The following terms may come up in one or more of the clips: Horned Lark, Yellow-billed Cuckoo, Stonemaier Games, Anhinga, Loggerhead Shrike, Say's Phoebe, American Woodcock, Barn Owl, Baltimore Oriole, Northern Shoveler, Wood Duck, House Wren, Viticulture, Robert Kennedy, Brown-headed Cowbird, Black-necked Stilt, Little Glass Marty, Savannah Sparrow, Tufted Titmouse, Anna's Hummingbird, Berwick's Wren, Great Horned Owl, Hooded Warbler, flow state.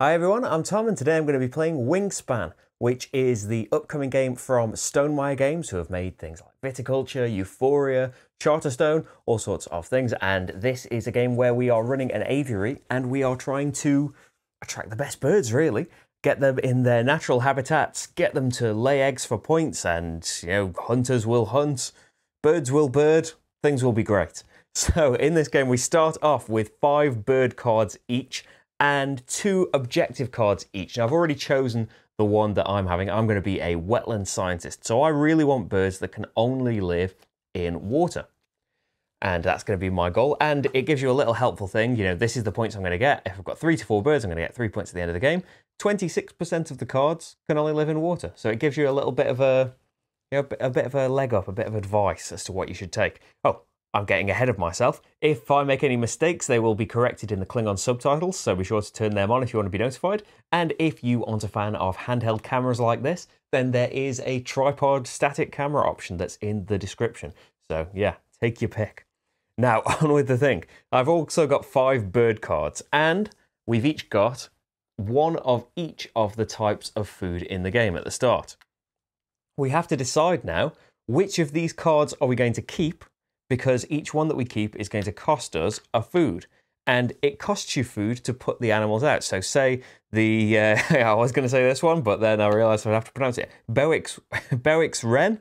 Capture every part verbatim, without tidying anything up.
Hi everyone, I'm Tom and today I'm going to be playing Wingspan, which is the upcoming game from Stonemaier Games, who have made things like Viticulture, Euphoria, Charterstone, all sorts of things. And this is a game where we are running an aviary and we are trying to attract the best birds, really. Get them in their natural habitats, get them to lay eggs for points, and, you know, hunters will hunt, birds will bird, things will be great. So in this game we start off with five bird cards each, and two objective cards each. Now I've already chosen the one that I'm having. I'm going to be a wetland scientist. So I really want birds that can only live in water. And that's going to be my goal. And it gives you a little helpful thing. You know, this is the points I'm going to get. If I've got three to four birds, I'm going to get three points at the end of the game. twenty-six percent of the cards can only live in water. So it gives you a little bit of a, you know, a bit of a leg up, a bit of advice as to what you should take. Oh, I'm getting ahead of myself. If I make any mistakes, they will be corrected in the Klingon subtitles, so be sure to turn them on if you want to be notified. And if you aren't a fan of handheld cameras like this, then there is a tripod static camera option that's in the description. So yeah, take your pick. Now, on with the thing. I've also got five bird cards, and we've each got one of each of the types of food in the game at the start. We have to decide now, which of these cards are we going to keep, because each one that we keep is going to cost us a food. And it costs you food to put the animals out. So say the, uh, I was going to say this one, but then I realised I'd have to pronounce it. Berwick's, Berwick's Wren,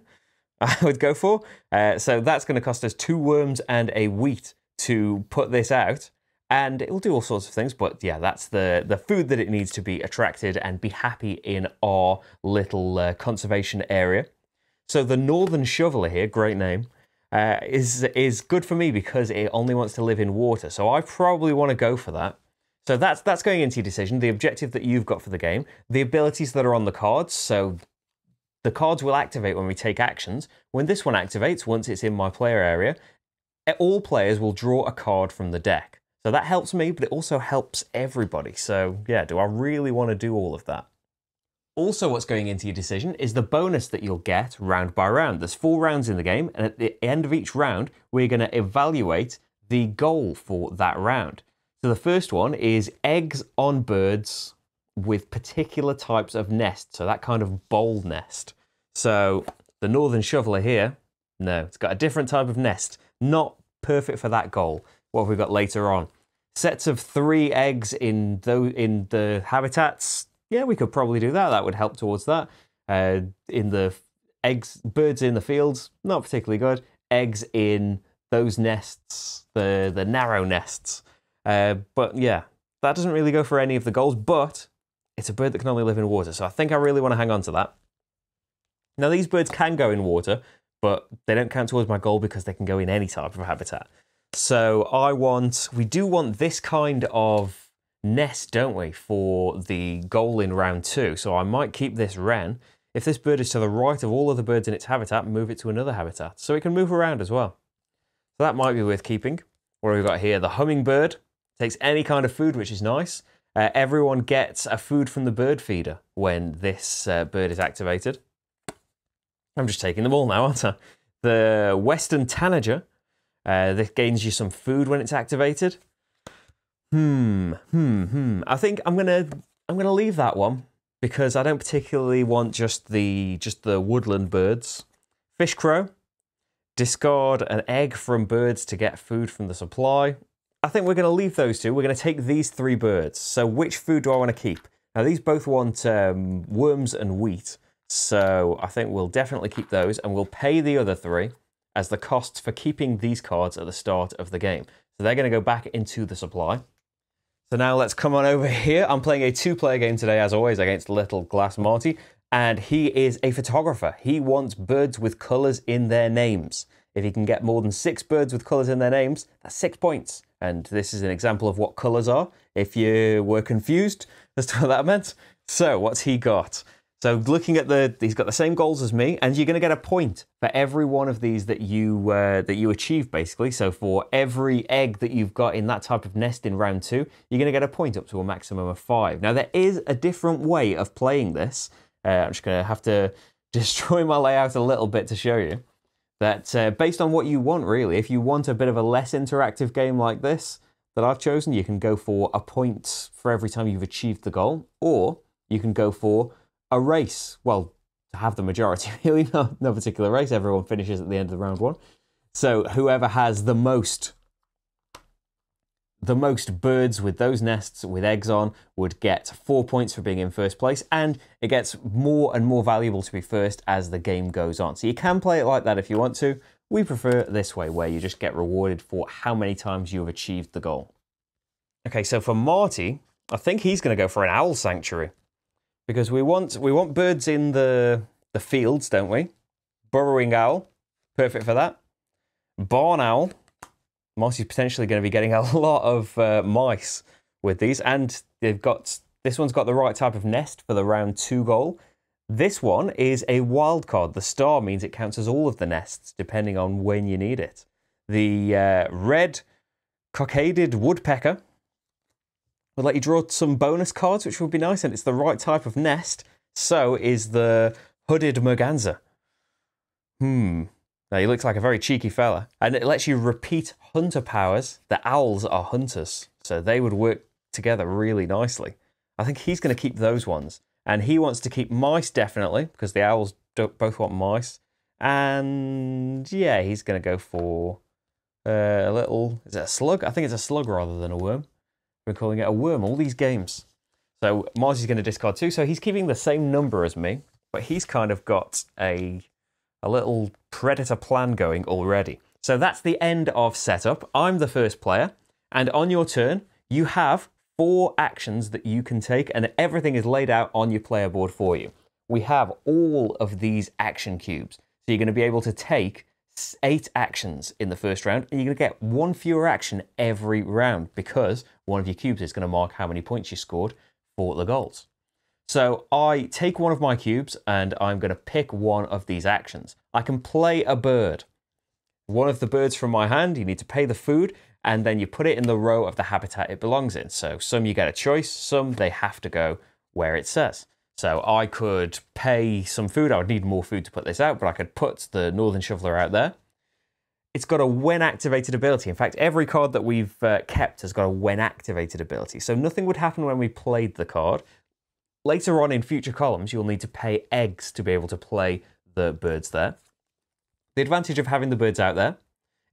I would go for. Uh, so that's going to cost us two worms and a wheat to put this out. And it'll do all sorts of things, but yeah, that's the, the food that it needs to be attracted and be happy in our little uh, conservation area. So the Northern Shoveler here, great name, Uh, is is good for me because it only wants to live in water, so I probably want to go for that. So that's that's going into your decision, the objective that you've got for the game, the abilities that are on the cards. So the cards will activate when we take actions. When this one activates, once it's in my player area, all players will draw a card from the deck. So that helps me, but it also helps everybody. So yeah, do I really want to do all of that? Also, what's going into your decision is the bonus that you'll get round by round. There's four rounds in the game, and at the end of each round, we're going to evaluate the goal for that round. So the first one is eggs on birds with particular types of nests, so that kind of bowl nest. So the Northern Shoveler here, no, it's got a different type of nest, not perfect for that goal. What have we got later on? Sets of three eggs in those in the habitats. Yeah, we could probably do that. That would help towards that. Uh, in the eggs, birds in the fields, not particularly good. Eggs in those nests, the, the narrow nests. Uh, but yeah, that doesn't really go for any of the goals, but it's a bird that can only live in water. So I think I really want to hang on to that. Now, these birds can go in water, but they don't count towards my goal because they can go in any type of habitat. So I want, we do want this kind of nest, don't we, for the goal in round two. So I might keep this wren. If this bird is to the right of all other birds in its habitat, move it to another habitat. So it can move around as well. So that might be worth keeping. What have we got here? The hummingbird takes any kind of food, which is nice. Uh, everyone gets a food from the bird feeder when this uh, bird is activated. I'm just taking them all now, aren't I? The western tanager, uh, this gains you some food when it's activated. Hmm, hmm, hmm. I think I'm gonna I'm gonna leave that one because I don't particularly want just the just the woodland birds. Fish crow, discard an egg from birds to get food from the supply. I think we're gonna leave those two. We're gonna take these three birds. So which food do I want to keep? Now these both want um, worms and wheat. So I think we'll definitely keep those, and we'll pay the other three as the costs for keeping these cards at the start of the game. So they're gonna go back into the supply. So now let's come on over here. I'm playing a two-player game today, as always, against Little Glass Marty, and he is a photographer. He wants birds with colours in their names. If he can get more than six birds with colours in their names, that's six points. And this is an example of what colours are, if you were confused as to what that meant. So what's he got? So looking at the, he's got the same goals as me, and you're going to get a point for every one of these that you uh, that you achieve, basically. So for every egg that you've got in that type of nest in round two, you're going to get a point up to a maximum of five. Now there is a different way of playing this. Uh, I'm just going to have to destroy my layout a little bit to show you that uh, based on what you want, really. If you want a bit of a less interactive game like this, that I've chosen, you can go for a point for every time you've achieved the goal, or you can go for a race. Well, to have the majority, really, no, no particular race. Everyone finishes at the end of the round one. So whoever has the most, the most birds with those nests with eggs on would get four points for being in first place, and it gets more and more valuable to be first as the game goes on. So you can play it like that if you want to. We prefer it this way, where you just get rewarded for how many times you've achieved the goal. Okay, so for Marty, I think he's going to go for an owl sanctuary, because we want we want birds in the the fields, don't we? Burrowing owl, perfect for that. Barn owl. Marty's potentially going to be getting a lot of uh, mice with these, and they've got this one's got the right type of nest for the round two goal. This one is a wild card. The star means it counts as all of the nests, depending on when you need it. The uh, red cockaded woodpecker will let you draw some bonus cards, which would be nice, and it's the right type of nest. So is the hooded merganser. Hmm. Now, he looks like a very cheeky fella. And it lets you repeat hunter powers. The owls are hunters, so they would work together really nicely. I think he's going to keep those ones. And he wants to keep mice, definitely, because the owls don't, both want mice. And yeah, he's going to go for uh, a little... Is it a slug? I think it's a slug rather than a worm. We're calling it a worm all these games. So Marty's going to discard too. So he's keeping the same number as me, but he's kind of got a, a little predator plan going already. So that's the end of setup. I'm the first player, and on your turn, you have four actions that you can take, and everything is laid out on your player board for you. We have all of these action cubes, so you're going to be able to take eight actions in the first round, and you're going to get one fewer action every round, because one of your cubes is going to mark how many points you scored for the goals. So I take one of my cubes, and I'm going to pick one of these actions. I can play a bird. One of the birds from my hand, you need to pay the food, and then you put it in the row of the habitat it belongs in. So some you get a choice, some they have to go where it says. So I could pay some food. I would need more food to put this out, but I could put the Northern Shoveler out there. It's got a when activated ability. In fact, every card that we've uh, kept has got a when activated ability. So nothing would happen when we played the card. Later on in future columns, you'll need to pay eggs to be able to play the birds there. The advantage of having the birds out there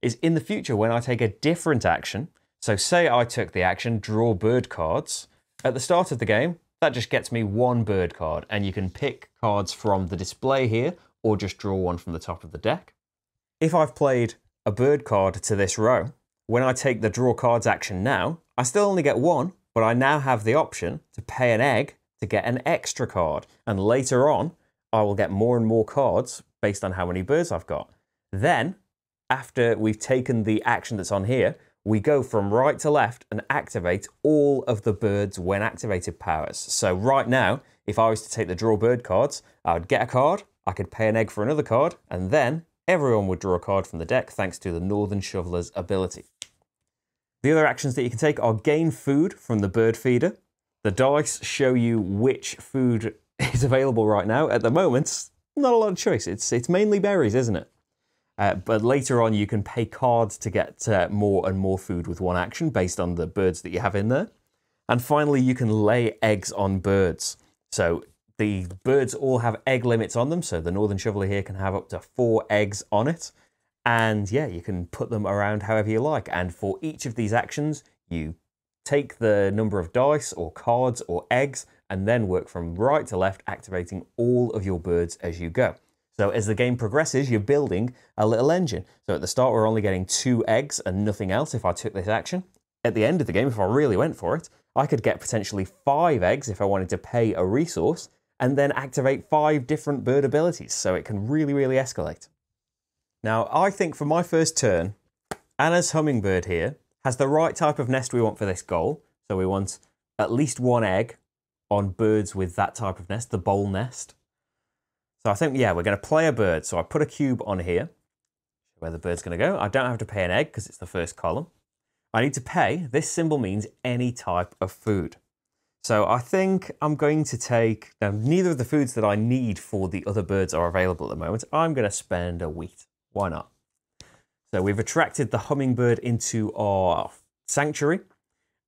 is in the future when I take a different action, so say I took the action, draw bird cards, at the start of the game, that just gets me one bird card, and you can pick cards from the display here, or just draw one from the top of the deck. If I've played a bird card to this row, when I take the draw cards action now, I still only get one, but I now have the option to pay an egg to get an extra card, and later on, I will get more and more cards based on how many birds I've got. Then, after we've taken the action that's on here, we go from right to left and activate all of the birds when activated powers. So right now, if I was to take the draw bird cards, I would get a card, I could pay an egg for another card, and then everyone would draw a card from the deck thanks to the Northern Shoveler's ability. The other actions that you can take are gain food from the bird feeder. The dice show you which food is available right now. At the moment, not a lot of choice. It's, it's mainly berries, isn't it? Uh, but later on, you can pay cards to get uh, more and more food with one action based on the birds that you have in there. And finally, you can lay eggs on birds. So the birds all have egg limits on them, so the Northern Shoveler here can have up to four eggs on it. And yeah, you can put them around however you like. And for each of these actions, you take the number of dice or cards or eggs, and then work from right to left, activating all of your birds as you go. So as the game progresses, you're building a little engine. So at the start, we're only getting two eggs and nothing else if I took this action. At the end of the game, if I really went for it, I could get potentially five eggs if I wanted to pay a resource, and then activate five different bird abilities. So it can really, really escalate. Now, I think for my first turn, Anna's hummingbird here has the right type of nest we want for this goal. So we want at least one egg on birds with that type of nest, the bowl nest. So I think, yeah, we're going to play a bird. So I put a cube on here, where the bird's going to go. I don't have to pay an egg because it's the first column. I need to pay. This symbol means any type of food. So I think I'm going to take, now neither of the foods that I need for the other birds are available at the moment. I'm going to spend a wheat. Why not? So we've attracted the hummingbird into our sanctuary.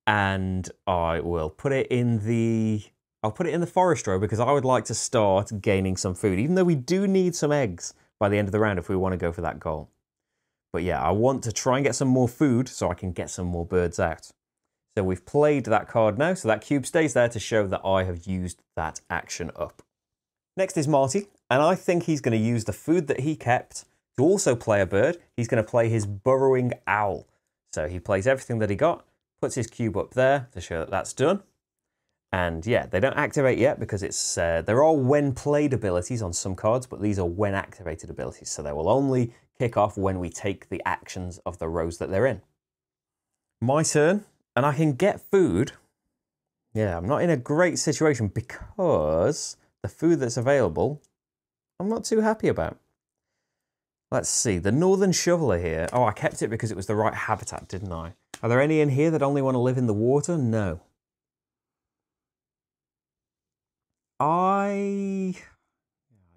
and I will put it in the, I'll put it in the forest row because I would like to start gaining some food, even though we do need some eggs by the end of the round if we want to go for that goal. But yeah, I want to try and get some more food so I can get some more birds out. So we've played that card now, so that cube stays there to show that I have used that action up. Next is Marty, and I think he's going to use the food that he kept to also play a bird. He's going to play his Burrowing Owl. So he plays everything that he got, puts his cube up there to show that that's done. And yeah, they don't activate yet because it's uh, there are when played abilities on some cards, but these are when activated abilities, so they will only kick off when we take the actions of the rows that they're in. My turn, and I can get food. Yeah, I'm not in a great situation because the food that's available, I'm not too happy about. Let's see, the Northern Shoveler here. Oh, I kept it because it was the right habitat, didn't I? Are there any in here that only want to live in the water? No. I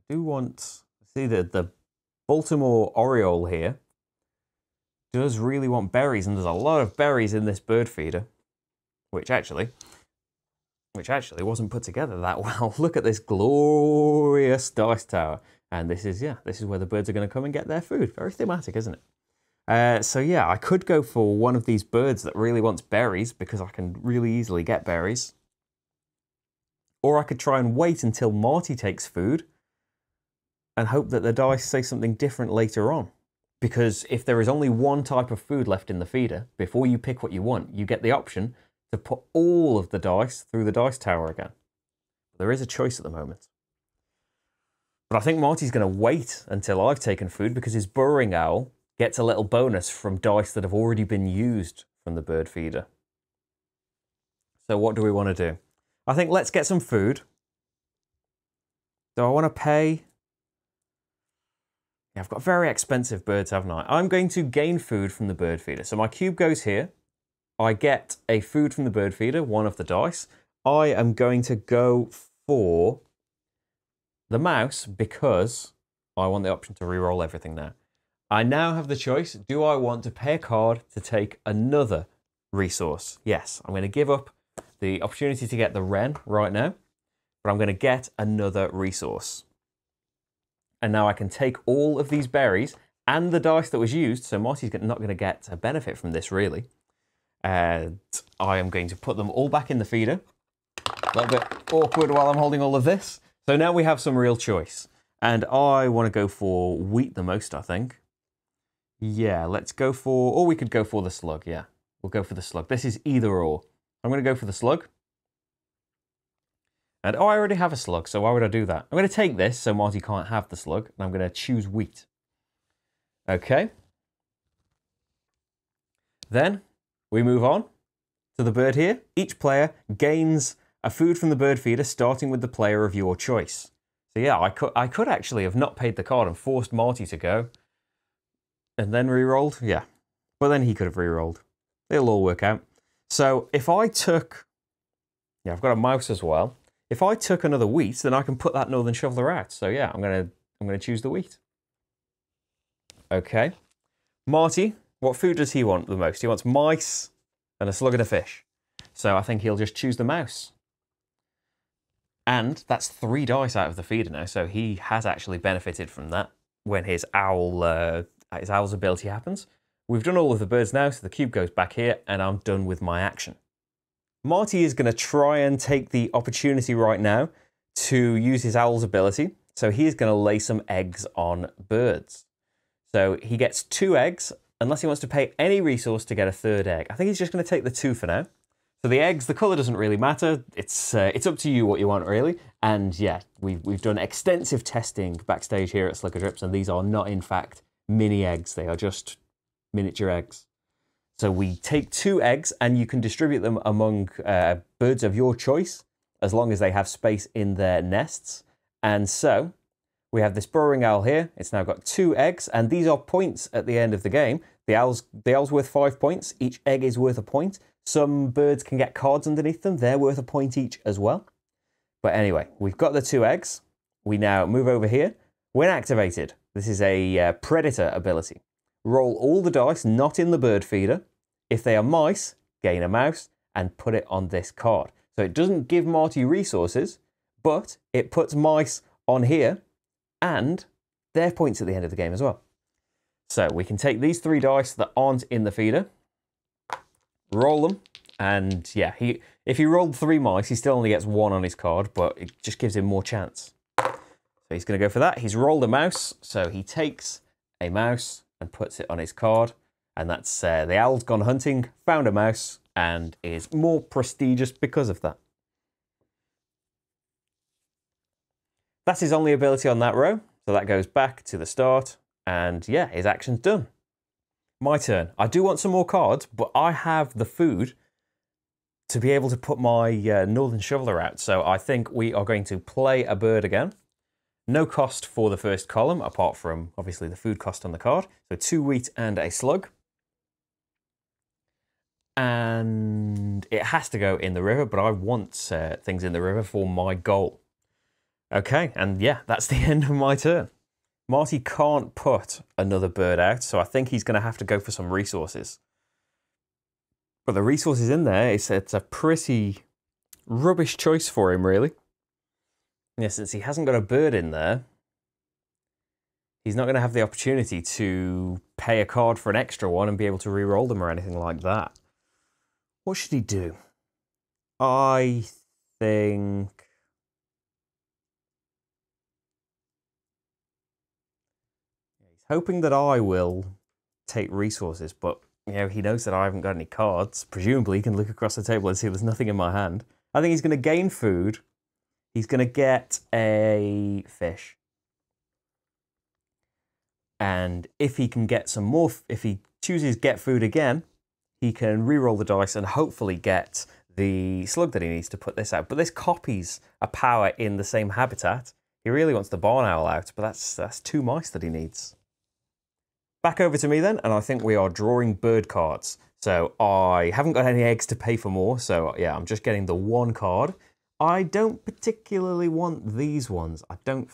do want, see the, the Baltimore Oriole here does really want berries, and there's a lot of berries in this bird feeder, which actually, which actually wasn't put together that well. Look at this glorious dice tower. And this is, yeah, this is where the birds are going to come and get their food. Very thematic, isn't it? Uh, so yeah, I could go for one of these birds that really wants berries because I can really easily get berries. Or I could try and wait until Marty takes food and hope that the dice say something different later on. Because if there is only one type of food left in the feeder, before you pick what you want, you get the option to put all of the dice through the dice tower again. There is a choice at the moment. But I think Marty's going to wait until I've taken food because his Burrowing Owl gets a little bonus from dice that have already been used from the bird feeder. So what do we want to do? I think let's get some food. Do I want to pay? Yeah, I've got very expensive birds, haven't I? I'm going to gain food from the bird feeder. So my cube goes here. I get a food from the bird feeder, one of the dice. I am going to go for the mouse because I want the option to reroll everything now. I now have the choice. Do I want to pay a card to take another resource? Yes, I'm going to give up the opportunity to get the wren right now, but I'm going to get another resource. And now I can take all of these berries and the dice that was used, so Marty's not going to get a benefit from this, really. And I am going to put them all back in the feeder. A little bit awkward while I'm holding all of this. So now we have some real choice. And I want to go for wheat the most, I think. Yeah, let's go for... Or we could go for the slug, yeah. We'll go for the slug. This is either or. I'm going to go for the slug. And oh, I already have a slug, so why would I do that? I'm going to take this so Marty can't have the slug, and I'm going to choose wheat. Okay. Then we move on to the bird here. Each player gains a food from the bird feeder, starting with the player of your choice. So yeah, I could, I could actually have not paid the card and forced Marty to go, and then re-rolled. Yeah, but then he could have re-rolled. It'll all work out. So if I took, yeah, I've got a mouse as well. If I took another wheat, then I can put that Northern Shoveler out. So yeah, I'm gonna, I'm gonna choose the wheat. Okay. Marty, what food does he want the most? He wants mice and a slug and a fish. So I think he'll just choose the mouse. And that's three dice out of the feeder now, so he has actually benefited from that when his owl, uh, his owl's ability happens. We've done all of the birds now, so the cube goes back here, and I'm done with my action. Marty is going to try and take the opportunity right now to use his owl's ability, so he is going to lay some eggs on birds. So he gets two eggs, unless he wants to pay any resource to get a third egg. I think he's just going to take the two for now. So the eggs, the colour doesn't really matter, it's, uh, it's up to you what you want really, and yeah, we've, we've done extensive testing backstage here at Slickerdrips, and these are not in fact mini eggs, they are just miniature eggs. So we take two eggs and you can distribute them among uh, birds of your choice as long as they have space in their nests. And so we have this Burrowing Owl here. It's now got two eggs and these are points at the end of the game. The owl's, the owl's worth five points. Each egg is worth a point. Some birds can get cards underneath them. They're worth a point each as well. But anyway, we've got the two eggs. We now move over here. When activated, this is a uh, predator ability. Roll all the dice not in the bird feeder. If they are mice, gain a mouse, and put it on this card. So it doesn't give Marty resources, but it puts mice on here and their points at the end of the game as well. So we can take these three dice that aren't in the feeder, roll them, and yeah, he if he rolled three mice, he still only gets one on his card, but it just gives him more chance. So he's going to go for that. He's rolled a mouse, so he takes a mouse and puts it on his card, and that's uh, the owl's gone hunting, found a mouse, and is more prestigious because of that. That's his only ability on that row, so that goes back to the start, and yeah, his action's done. My turn. I do want some more cards, but I have the food to be able to put my uh, Northern Shoveler out, so I think we are going to play a bird again. No cost for the first column, apart from obviously the food cost on the card, so two wheat and a slug. And it has to go in the river, but I want uh, things in the river for my goal. Okay, and yeah, that's the end of my turn. Marty can't put another bird out, so I think he's going to have to go for some resources. But the resources in there, it's, it's a pretty rubbish choice for him, really. Yeah, since he hasn't got a bird in there, he's not going to have the opportunity to pay a card for an extra one and be able to re-roll them or anything like that. What should he do? I think... he's hoping that I will take resources, but you know, he knows that I haven't got any cards. Presumably he can look across the table and see there's nothing in my hand. I think he's going to gain food. He's going to get a fish. And if he can get some more, if he chooses get food again, he can re-roll the dice and hopefully get the slug that he needs to put this out. But this copies a power in the same habitat. He really wants the barn owl out, but that's, that's two mice that he needs. Back over to me then, and I think we are drawing bird cards. So I haven't got any eggs to pay for more, so yeah, I'm just getting the one card. I don't particularly want these ones, I don't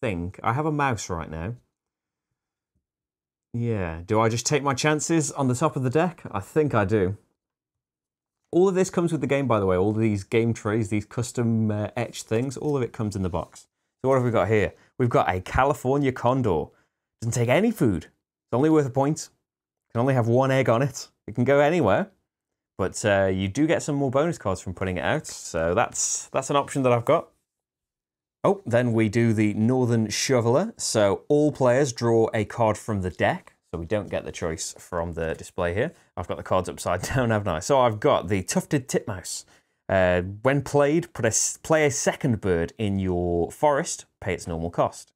think. I have a mouse right now. Yeah, do I just take my chances on the top of the deck? I think I do. All of this comes with the game, by the way. All of these game trays, these custom uh, etched things, all of it comes in the box. So what have we got here? We've got a California Condor. Doesn't take any food. It's only worth a point. Can only have one egg on it. It can go anywhere. But uh, you do get some more bonus cards from putting it out, so that's that's an option that I've got. Oh, then we do the Northern Shoveler. So all players draw a card from the deck, so we don't get the choice from the display here. I've got the cards upside down, haven't I? So I've got the Tufted Titmouse. Uh, when played, put a, play a second bird in your forest, pay its normal cost.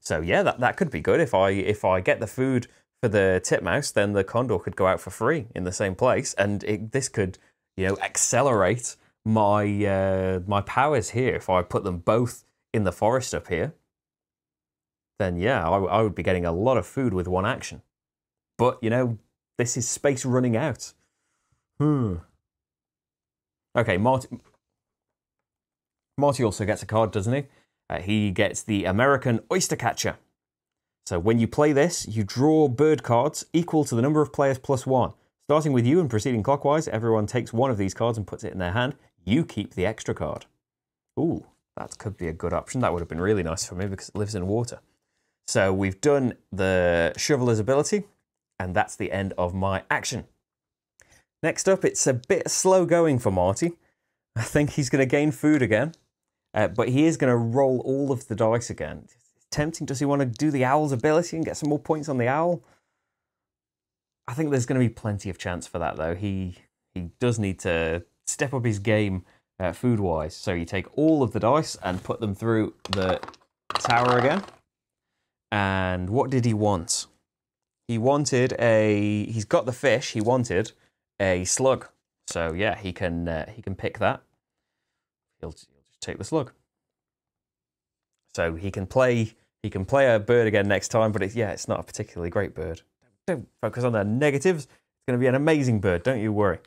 So yeah, that, that could be good. If I, if I get the food for the titmouse, then the condor could go out for free in the same place, and it, this could, you know, accelerate my uh, my powers here. If I put them both in the forest up here, then yeah, I, I would be getting a lot of food with one action. But you know, this is space running out. Hmm. Okay, Marty. Marty also gets a card, doesn't he? Uh, he gets the American Oystercatcher. So when you play this, you draw bird cards equal to the number of players plus one. Starting with you and proceeding clockwise, everyone takes one of these cards and puts it in their hand. You keep the extra card. Ooh, that could be a good option. That would have been really nice for me because it lives in water. So we've done the Shoveler's ability, and that's the end of my action. Next up, it's a bit slow going for Marty. I think he's going to gain food again. Uh, but he is going to roll all of the dice again. It's tempting. Does he want to do the owl's ability and get some more points on the owl? I think there's going to be plenty of chance for that, though. He he does need to step up his game uh, food-wise. So you take all of the dice and put them through the tower again. And what did he want? He wanted a... he's got the fish. He wanted a slug. So, yeah, he can, uh, he can pick that. He'll... take the slug, so he can play he can play a bird again next time, but it's, yeah, it's not a particularly great bird. Don't focus on the negatives. It's going to be an amazing bird, don't you worry.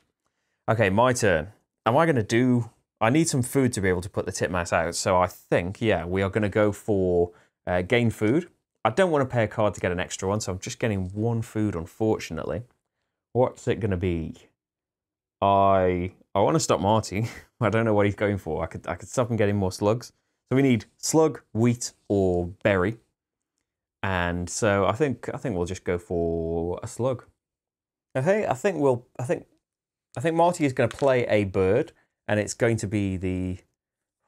Okay, my turn. Am I going to do... I need some food to be able to put the titmouse out, so I think, yeah, we are going to go for uh, gain food. I don't want to pay a card to get an extra one, so I'm just getting one food, unfortunately. What's it going to be? I I want to stop Marty. I don't know what he's going for. I could I could stop him getting more slugs. So we need slug, wheat, or berry. And so I think I think we'll just go for a slug. Okay, I think we'll I think I think Marty is going to play a bird, and it's going to be the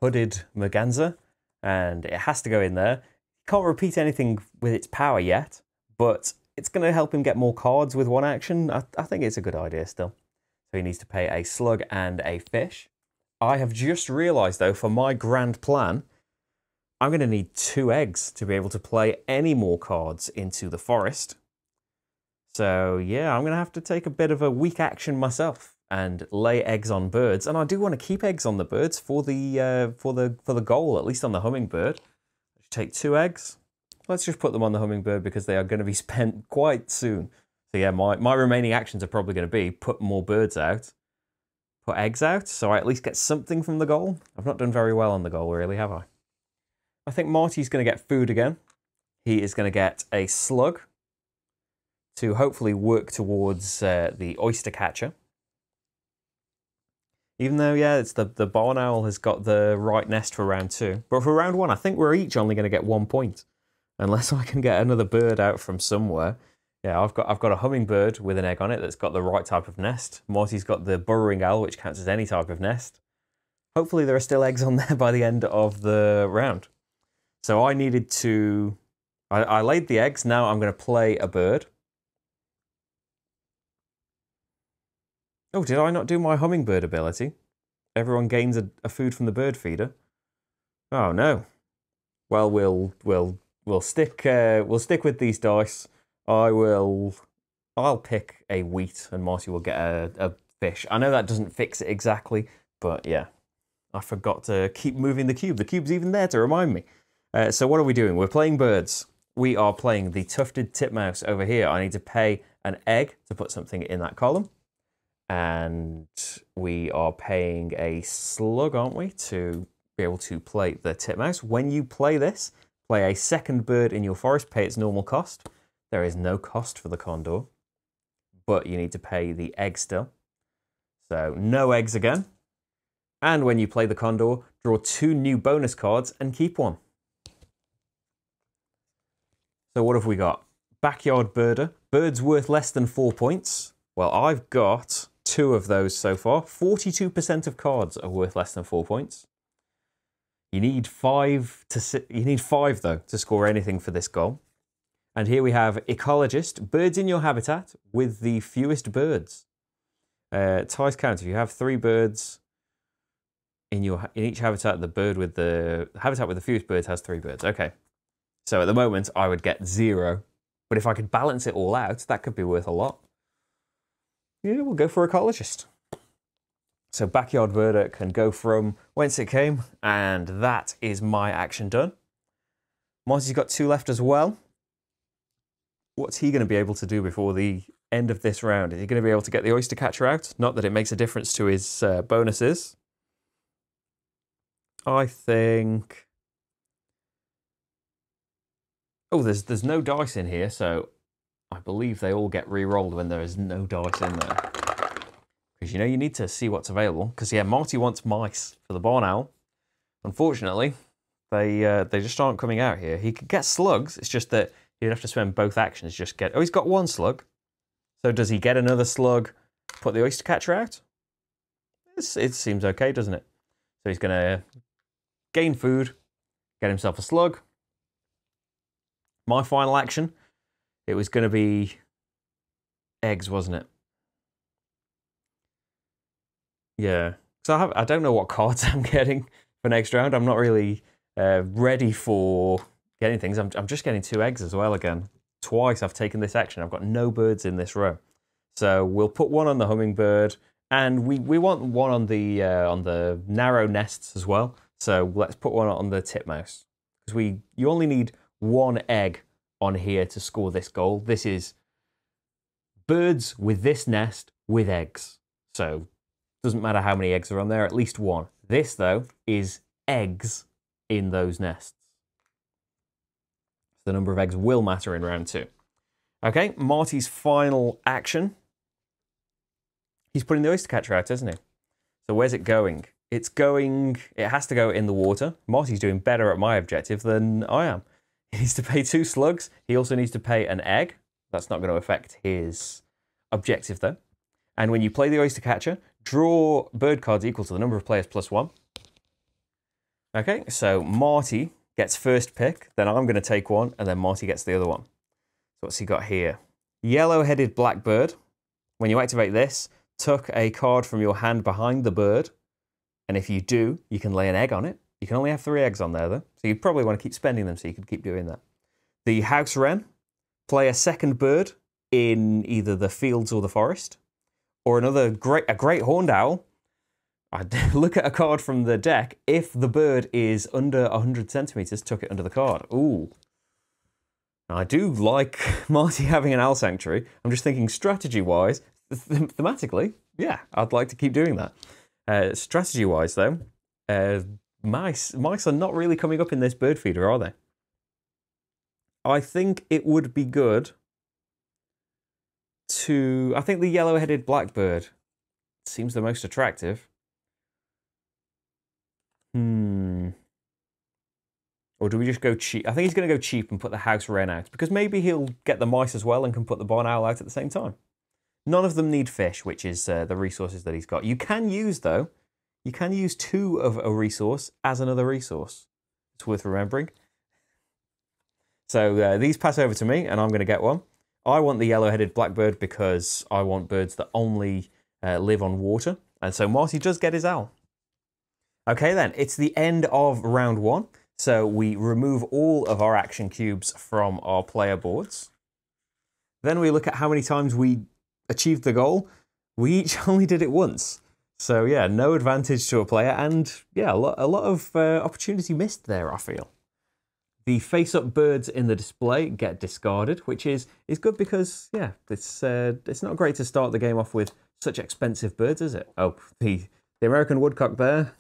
Hooded Merganser, and it has to go in there. Can't repeat anything with its power yet, but it's going to help him get more cards with one action. I, I think it's a good idea still. So he needs to pay a slug and a fish. I have just realised though, for my grand plan, I'm going to need two eggs to be able to play any more cards into the forest. So yeah, I'm going to have to take a bit of a weak action myself and lay eggs on birds. And I do want to keep eggs on the birds for the uh, for the for the goal, at least on the hummingbird. Take two eggs. Let's just put them on the hummingbird because they are going to be spent quite soon. So yeah, my, my remaining actions are probably going to be put more birds out, put eggs out, so I at least get something from the goal. I've not done very well on the goal really, have I? I think Marty's going to get food again. He is going to get a slug to hopefully work towards uh, the oyster catcher. Even though, yeah, it's the, the barn owl has got the right nest for round two. But for round one, I think we're each only going to get one point. Unless I can get another bird out from somewhere. Yeah, I've got I've got a hummingbird with an egg on it that's got the right type of nest. Marty's got the burrowing owl, which counts as any type of nest. Hopefully there are still eggs on there by the end of the round. So I needed to... I, I laid the eggs, now I'm going to play a bird. Oh, did I not do my hummingbird ability? Everyone gains a, a food from the bird feeder. Oh no. Well, we'll we'll we'll stick uh, we'll stick with these dice. I will. I'll pick a wheat, and Marty will get a, a fish. I know that doesn't fix it exactly, but yeah, I forgot to keep moving the cube. The cube's even there to remind me. Uh, so what are we doing? We're playing birds. We are playing the Tufted Titmouse over here. I need to pay an egg to put something in that column. And we are paying a slug, aren't we, to be able to play the titmouse. When you play this, play a second bird in your forest, pay its normal cost. There is no cost for the condor, but you need to pay the egg still. So no eggs again. And when you play the condor, draw two new bonus cards and keep one. So what have we got? Backyard birder. Birds worth less than four points. Well, I've got... two of those so far. forty-two percent of cards are worth less than four points. You need five to si you need five though to score anything for this goal. And here we have ecologist, birds in your habitat with the fewest birds. Uh, ties count. If you have three birds in your in each habitat, the bird with the habitat with the fewest birds has three birds. Okay. So at the moment, I would get zero, but if I could balance it all out, that could be worth a lot. Yeah, we'll go for ecologist. So backyard birder can go from whence it came, and that is my action done. Marty's got two left as well. What's he going to be able to do before the end of this round? Is he going to be able to get the oyster catcher out? Not that it makes a difference to his uh, bonuses. I think... Oh, there's there's no dice in here, so... I believe they all get re-rolled when there is no dice in there. Because you know you need to see what's available. Because yeah, Marty wants mice for the barn owl. Unfortunately, they uh, they just aren't coming out here. He could get slugs, it's just that he'd have to spend both actions just get... Oh, he's got one slug. So does he get another slug, put the oyster catcher out? It's, it seems okay, doesn't it? So he's going to gain food, get himself a slug. My final action... It was going to be eggs, wasn't it? Yeah. So I, have, I don't know what cards I'm getting for next round. I'm not really uh, ready for getting things. I'm, I'm just getting two eggs as well again. Twice I've taken this action. I've got no birds in this row. So we'll put one on the hummingbird, and we, we want one on the uh, on the narrow nests as well. So let's put one on the titmouse. Because we you only need one egg on here to score this goal. This is birds with this nest with eggs. So doesn't matter how many eggs are on there, at least one. This though is eggs in those nests. The number of eggs will matter in round two. Okay, Marty's final action He's putting the oystercatcher out, isn't he? So where's it going? It's going, it has to go in the water. Marty's doing better at my objective than I am. He needs to pay two slugs. He also needs to pay an egg. That's not going to affect his objective though. And when you play the oystercatcher, draw bird cards equal to the number of players plus one. Okay, so Marty gets first pick, then I'm going to take one, and then Marty gets the other one. So what's he got here? Yellow-headed Blackbird. When you activate this, tuck a card from your hand behind the bird, and if you do, you can lay an egg on it. You can only have three eggs on there though, so you probably want to keep spending them so you can keep doing that. The House Wren, play a second bird in either the fields or the forest, or another great, a Great Horned Owl. I'd look at a card from the deck. If the bird is under one hundred centimetres, tuck it under the card. Ooh. Now, I do like Marty having an owl sanctuary. I'm just thinking strategy-wise, th thematically, yeah, I'd like to keep doing that. Uh, strategy-wise, though, uh, mice, mice are not really coming up in this bird feeder, are they? I think it would be good to... I think the yellow-headed blackbird seems the most attractive. Hmm. Or do we just go cheap? I think he's going to go cheap and put the house wren out, because maybe he'll get the mice as well and can put the barn owl out at the same time. None of them need fish, which is uh, the resources that he's got. You can use, though, you can use two of a resource as another resource. It's worth remembering. So uh, these pass over to me, and I'm going to get one. I want the yellow-headed blackbird because I want birds that only uh, live on water. And so Marty does get his owl. Okay then, it's the end of round one, so we remove all of our action cubes from our player boards. Then we look at how many times we achieved the goal. We each only did it once. So yeah, no advantage to a player, and yeah, a lot, a lot of uh, opportunity missed there, I feel. The face-up birds in the display get discarded, which is, is good because, yeah, it's, uh, it's not great to start the game off with such expensive birds, is it? Oh, the, the American woodcock there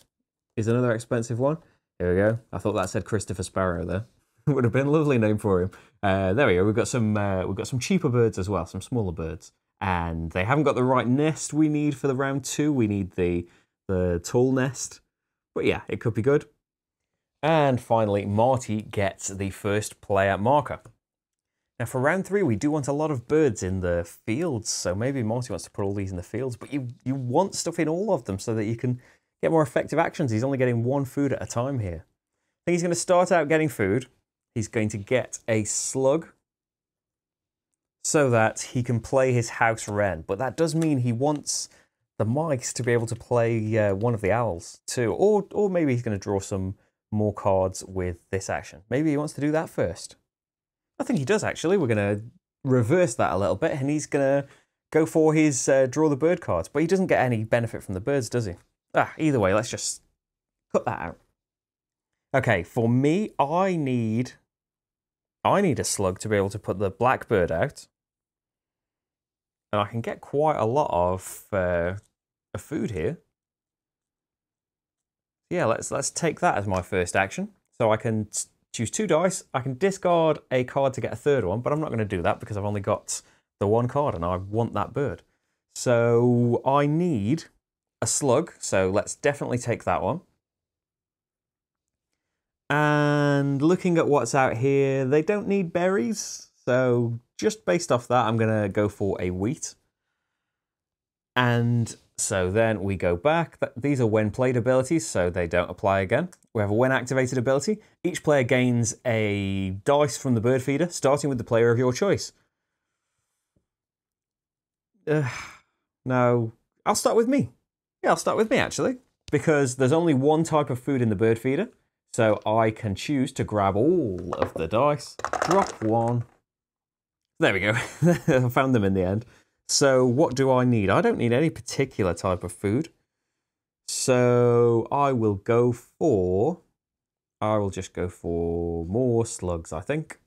is another expensive one. Here we go. I thought that said Christopher Sparrow there. Would have been a lovely name for him. Uh, there we go. We've got some uh, we've got some cheaper birds as well, some smaller birds, and they haven't got the right nest we need for the round two. We need the the tall nest, but yeah, it could be good. And finally, Marty gets the first player marker. Now for round three, we do want a lot of birds in the fields, so maybe Marty wants to put all these in the fields. But you you want stuff in all of them so that you can get more effective actions. He's only getting one food at a time here. I think he's going to start out getting food. He's going to get a slug so that he can play his house wren. But that does mean he wants the mice to be able to play uh, one of the owls too. Or, or maybe he's going to draw some more cards with this action. Maybe he wants to do that first. I think he does actually. We're going to reverse that a little bit, and he's going to go for his uh, draw the bird cards. But he doesn't get any benefit from the birds, does he? Ah, either way, let's just cut that out. Okay, for me, I need I need a slug to be able to put the blackbird out. And I can get quite a lot of uh, food here. Yeah, let's let's take that as my first action. So I can choose two dice. I can discard a card to get a third one, but I'm not going to do that because I've only got the one card and I want that bird. So I need a slug, so let's definitely take that one. And looking at what's out here, they don't need berries, so just based off that, I'm going to go for a wheat. And so then we go back. These are when played abilities, so they don't apply again. We have a when activated ability. Each player gains a dice from the bird feeder, starting with the player of your choice. Uh, no, I'll start with me. Yeah, I'll start with me, actually, because there's only one type of food in the bird feeder, so I can choose to grab all of the dice, drop one. There we go. I found them in the end. So what do I need? I don't need any particular type of food, so I will go for... I will just go for more slugs, I think.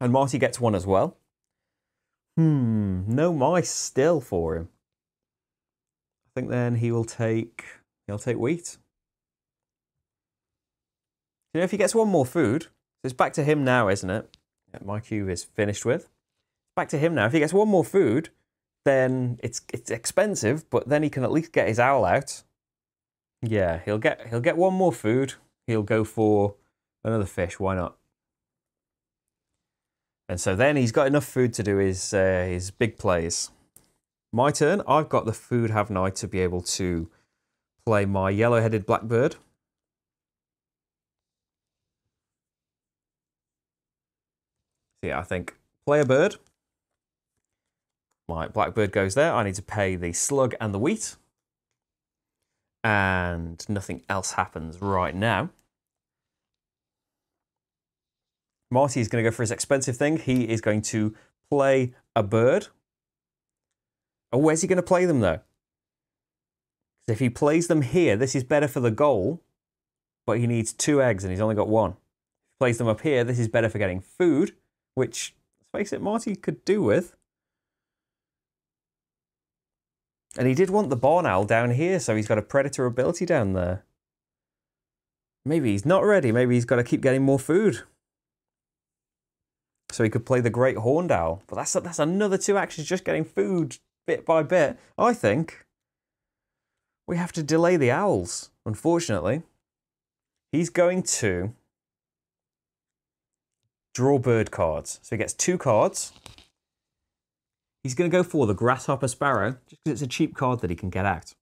And Marty gets one as well. Hmm, no mice still for him. I think then he will take, he'll take wheat. You know, if he gets one more food, it's back to him now, isn't it? Yeah, my cube is finished with. Back to him now. If he gets one more food, then it's it's expensive, but then he can at least get his owl out. Yeah, he'll get he'll get one more food. He'll go for another fish. Why not? And so then he's got enough food to do his uh, his big plays. My turn. I've got the food, haven't I, to be able to play my yellow-headed blackbird. So yeah, I think play a bird. My blackbird goes there. I need to pay the slug and the wheat. And nothing else happens right now. Marty is going to go for his expensive thing. He is going to play a bird. Oh, where's he going to play them, though? Because if he plays them here, this is better for the goal, but he needs two eggs and he's only got one. If he plays them up here, this is better for getting food, which, let's face it, Marty could do with. And he did want the barn owl down here, so he's got a predator ability down there. Maybe he's not ready. Maybe he's got to keep getting more food. So he could play the great horned owl. But that's, that's another two actions, just getting food bit by bit. I think we have to delay the owls, unfortunately. He's going to draw bird cards. So he gets two cards. He's going to go for the Grasshopper Sparrow, just because it's a cheap card that he can get out.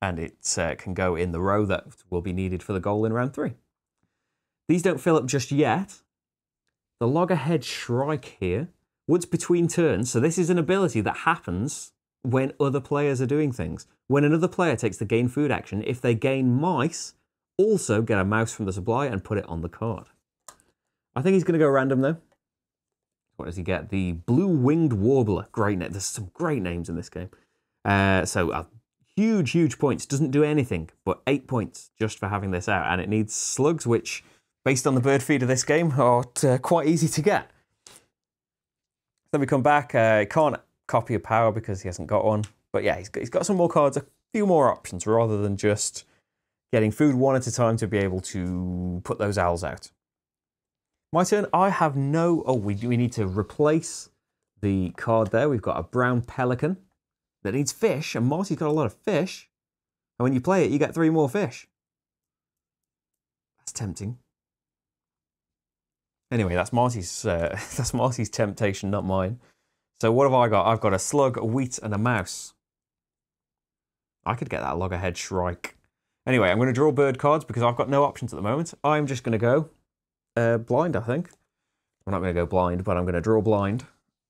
And it uh, can go in the row that will be needed for the goal in round three. These don't fill up just yet. The Loggerhead Shrike here. Woods between turns, so this is an ability that happens when other players are doing things. When another player takes the gain food action, if they gain mice, also get a mouse from the supply and put it on the card. I think he's going to go random though. What does he get? The Blue-Winged Warbler. Great name. There's some great names in this game. Uh, so uh, huge, huge points. Doesn't do anything, but eight points just for having this out. And it needs slugs, which, based on the bird feed of this game, are uh, quite easy to get. Then we come back. Uh, can't copy a power because he hasn't got one. But yeah, he's got, he's got some more cards, a few more options, rather than just getting food one at a time to be able to put those owls out. My turn, I have no... Oh, we, we need to replace the card there. We've got a brown pelican that needs fish, and Marty's got a lot of fish. And when you play it, you get three more fish. That's tempting. Anyway, that's Marty's, uh, that's Marty's temptation, not mine. So what have I got? I've got a slug, a wheat, and a mouse. I could get that loggerhead shrike. Anyway, I'm going to draw bird cards because I've got no options at the moment. I'm just going to go... Uh, blind, I think. I'm not going to go blind, but I'm going to draw blind.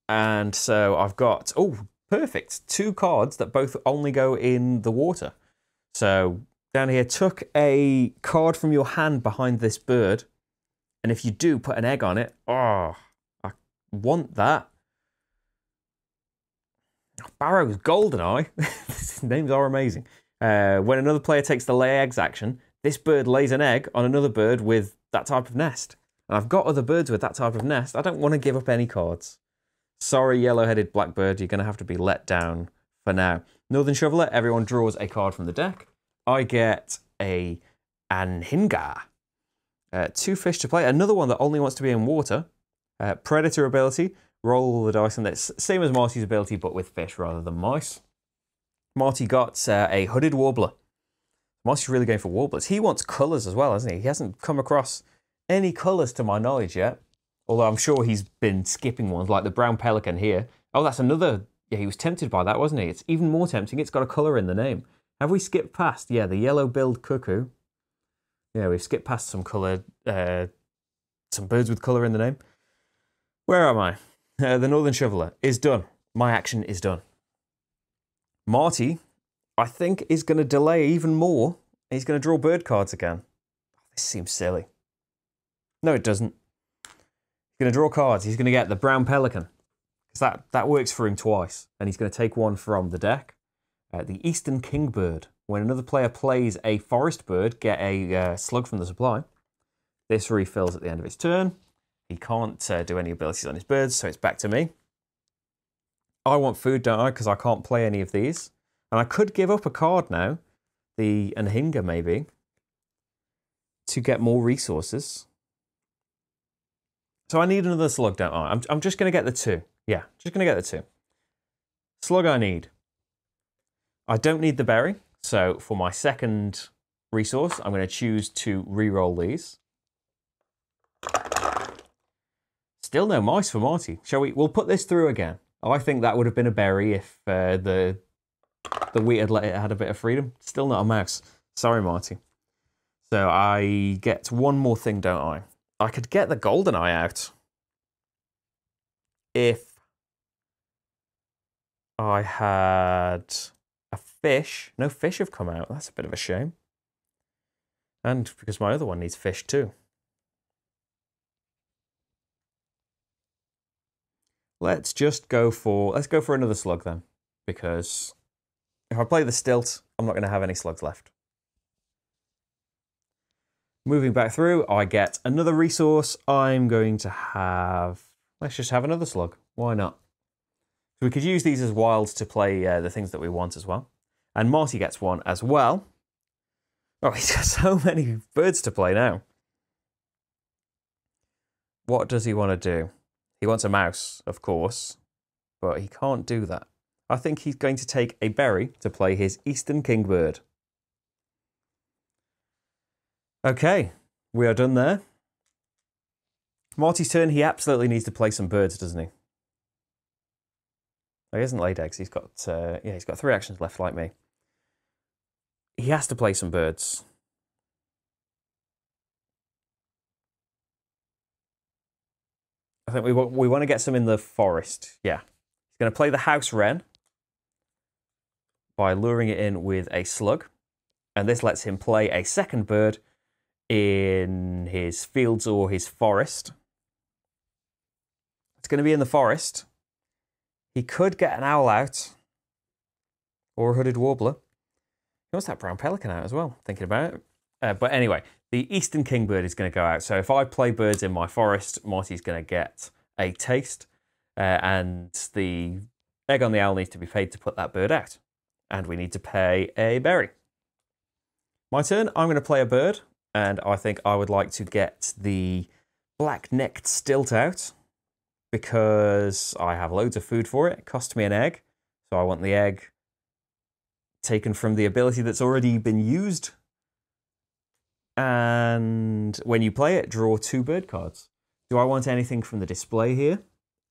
And so I've got, oh, perfect, two cards that both only go in the water. So down here, tuck a card from your hand behind this bird. And if you do, put an egg on it. Oh, I want that. Barrow's golden eye. His names are amazing. Uh, when another player takes the lay eggs action, this bird lays an egg on another bird with that type of nest. And I've got other birds with that type of nest. I don't want to give up any cards. Sorry, yellow-headed blackbird, you're going to have to be let down for now. Northern Shoveler, everyone draws a card from the deck. I get a Anhinga. Uh, two fish to play. Another one that only wants to be in water. Uh, predator ability. Roll the dice, and that's same as Marty's ability, but with fish rather than mice. Marty got uh, a Hooded Warbler. Marty's really going for warblers. He wants colours as well, hasn't he? He hasn't come across any colours to my knowledge yet. Although I'm sure he's been skipping ones, like the brown pelican here. Oh, that's another... Yeah, he was tempted by that, wasn't he? It's even more tempting. It's got a colour in the name. Have we skipped past? Yeah, the yellow-billed cuckoo. Yeah, we've skipped past some colour... Uh, some birds with colour in the name. Where am I? Uh, the Northern Shoveler is done. My action is done. Marty... I think is going to delay even more. He's going to draw bird cards again. This seems silly. No, it doesn't. He's going to draw cards. He's going to get the brown pelican. Because that, that works for him twice. And he's going to take one from the deck. Uh, the Eastern Kingbird. When another player plays a forest bird, get a uh, slug from the supply. This refills at the end of his turn. He can't uh, do any abilities on his birds, so it's back to me. I want food, don't I? Because I can't play any of these. And I could give up a card now, the Anhinga maybe, to get more resources. So I need another slug, don't I? I'm, I'm just going to get the two. Yeah, just going to get the two. Slug I need. I don't need the berry, so for my second resource, I'm going to choose to re-roll these. Still no mice for Marty. Shall we? We'll put this through again. Oh, I think that would have been a berry if uh, the the wheat had let it had a bit of freedom. Still not a mouse. Sorry, Marty. So I get one more thing, don't I? I could get the golden eye out if I had a fish. No fish have come out. That's a bit of a shame. And because my other one needs fish too. Let's just go for, let's go for another slug then, because if I play the stilt, I'm not going to have any slugs left. Moving back through, I get another resource. I'm going to have, let's just have another slug. Why not? So we could use these as wilds to play uh, the things that we want as well. And Marty gets one as well. Oh, he's got so many birds to play now. What does he want to do? He wants a mouse, of course, but he can't do that. I think he's going to take a berry to play his Eastern Kingbird. Okay, we are done there. Marty's turn, he absolutely needs to play some birds, doesn't he? He hasn't laid eggs, he's got, uh, yeah, he's got three actions left like me. He has to play some birds. I think we want, we want to get some in the forest. Yeah. He's going to play the House Wren by luring it in with a slug. And this lets him play a second bird in his fields or his forest. It's going to be in the forest. He could get an owl out or a hooded warbler. He wants that brown pelican out as well, thinking about it. Uh, but anyway, the Eastern Kingbird is going to go out. So if I play birds in my forest, Marty's going to get a taste. Uh, and the egg on the owl needs to be paid to put that bird out. And we need to pay a berry. My turn, I'm going to play a bird. And I think I would like to get the black-necked stilt out. Because I have loads of food for it. It cost me an egg. So I want the egg taken from the ability that's already been used. And when you play it, draw two bird cards. Do I want anything from the display here?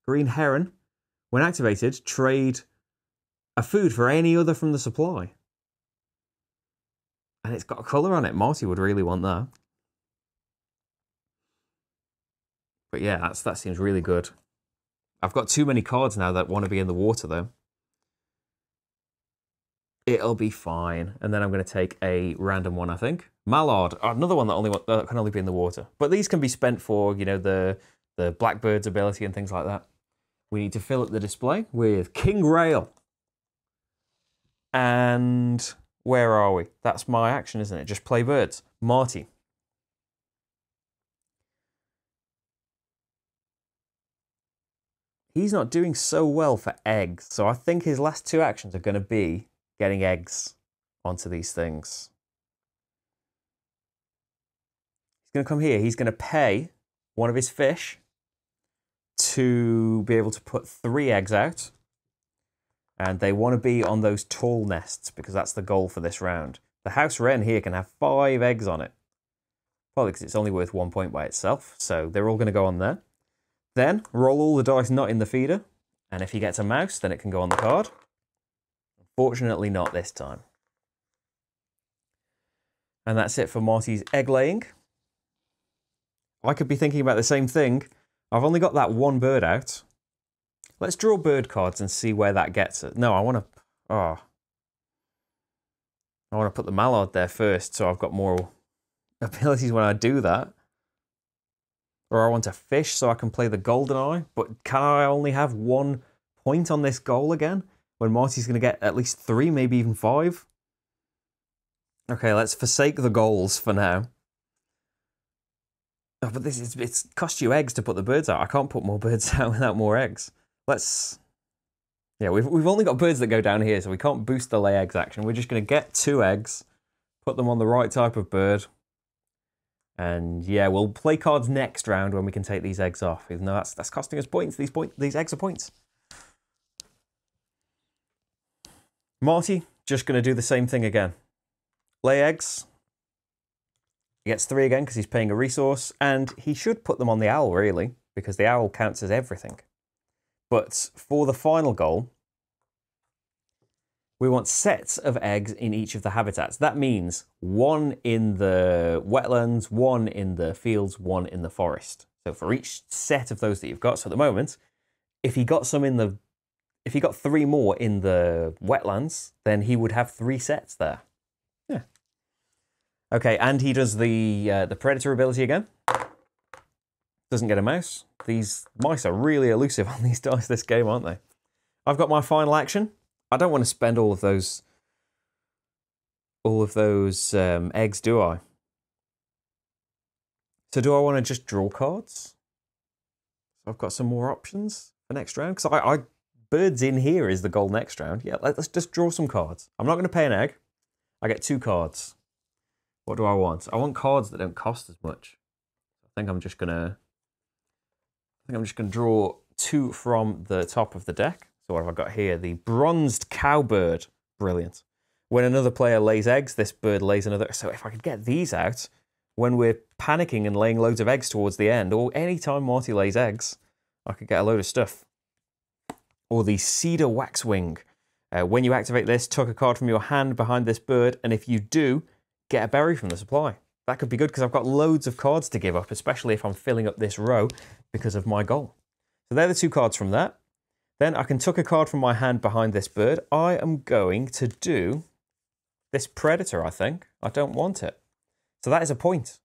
Green Heron. When activated, trade a food for any other from the supply. And it's got a colour on it. Marty would really want that. But yeah, that's, that seems really good. I've got too many cards now that want to be in the water, though. It'll be fine. And then I'm going to take a random one, I think. Mallard, another one that only that can only be in the water. But these can be spent for, you know, the, the Blackbird's ability and things like that. We need to fill up the display with King Rail. And where are we? That's my action, isn't it? Just play birds. Marty. He's not doing so well for eggs. So I think his last two actions are going to be getting eggs onto these things. He's going to come here. He's going to pay one of his fish to be able to put three eggs out. And they want to be on those tall nests because that's the goal for this round. The house wren here can have five eggs on it. Probably because it's only worth one point by itself. So they're all going to go on there. Then roll all the dice not in the feeder. And if he gets a mouse, then it can go on the card. Fortunately not this time. And that's it for Marty's egg laying. I could be thinking about the same thing. I've only got that one bird out. Let's draw bird cards and see where that gets us. No, I want to... Oh. I want to put the mallard there first so I've got more abilities when I do that. Or I want a fish so I can play the golden eye. But can I only have one point on this goal again? When Marty's going to get at least three, maybe even five. Okay, let's forsake the goals for now. Oh, but this is, it's cost you eggs to put the birds out. I can't put more birds out without more eggs. Let's... Yeah, we've, we've only got birds that go down here, so we can't boost the lay eggs action. We're just going to get two eggs, put them on the right type of bird. And yeah, we'll play cards next round when we can take these eggs off, even though that's, that's costing us points. These, point, these eggs are points. Marty, just going to do the same thing again. Lay eggs. He gets three again because he's paying a resource, and he should put them on the owl, really, because the owl counts as everything. But for the final goal, we want sets of eggs in each of the habitats. That means one in the wetlands, one in the fields, one in the forest. So for each set of those that you've got, so at the moment, if he got some in the, if he got three more in the wetlands, then he would have three sets there. Yeah. Okay, and he does the uh, the predator ability again. Doesn't get a mouse. These mice are really elusive on these dice this game, aren't they? I've got my final action. I don't want to spend all of those, all of those um, eggs, do I? So do I want to just draw cards? I've got some more options for next round, because I, I, birds in here is the goal next round. Yeah, let's just draw some cards. I'm not going to pay an egg. I get two cards. What do I want? I want cards that don't cost as much. I think I'm just going to, I think I'm just going to draw two from the top of the deck. So what have I got here? The Bronzed Cowbird. Brilliant. When another player lays eggs, this bird lays another. So if I could get these out when we're panicking and laying loads of eggs towards the end, or any time Marty lays eggs, I could get a load of stuff. Or the Cedar Waxwing. Uh, when you activate this, tuck a card from your hand behind this bird, and if you do, get a berry from the supply. That could be good because I've got loads of cards to give up, especially if I'm filling up this row because of my goal. So they're the two cards from that. Then I can tuck a card from my hand behind this bird. I am going to do this predator, I think. I don't want it. So that is a point.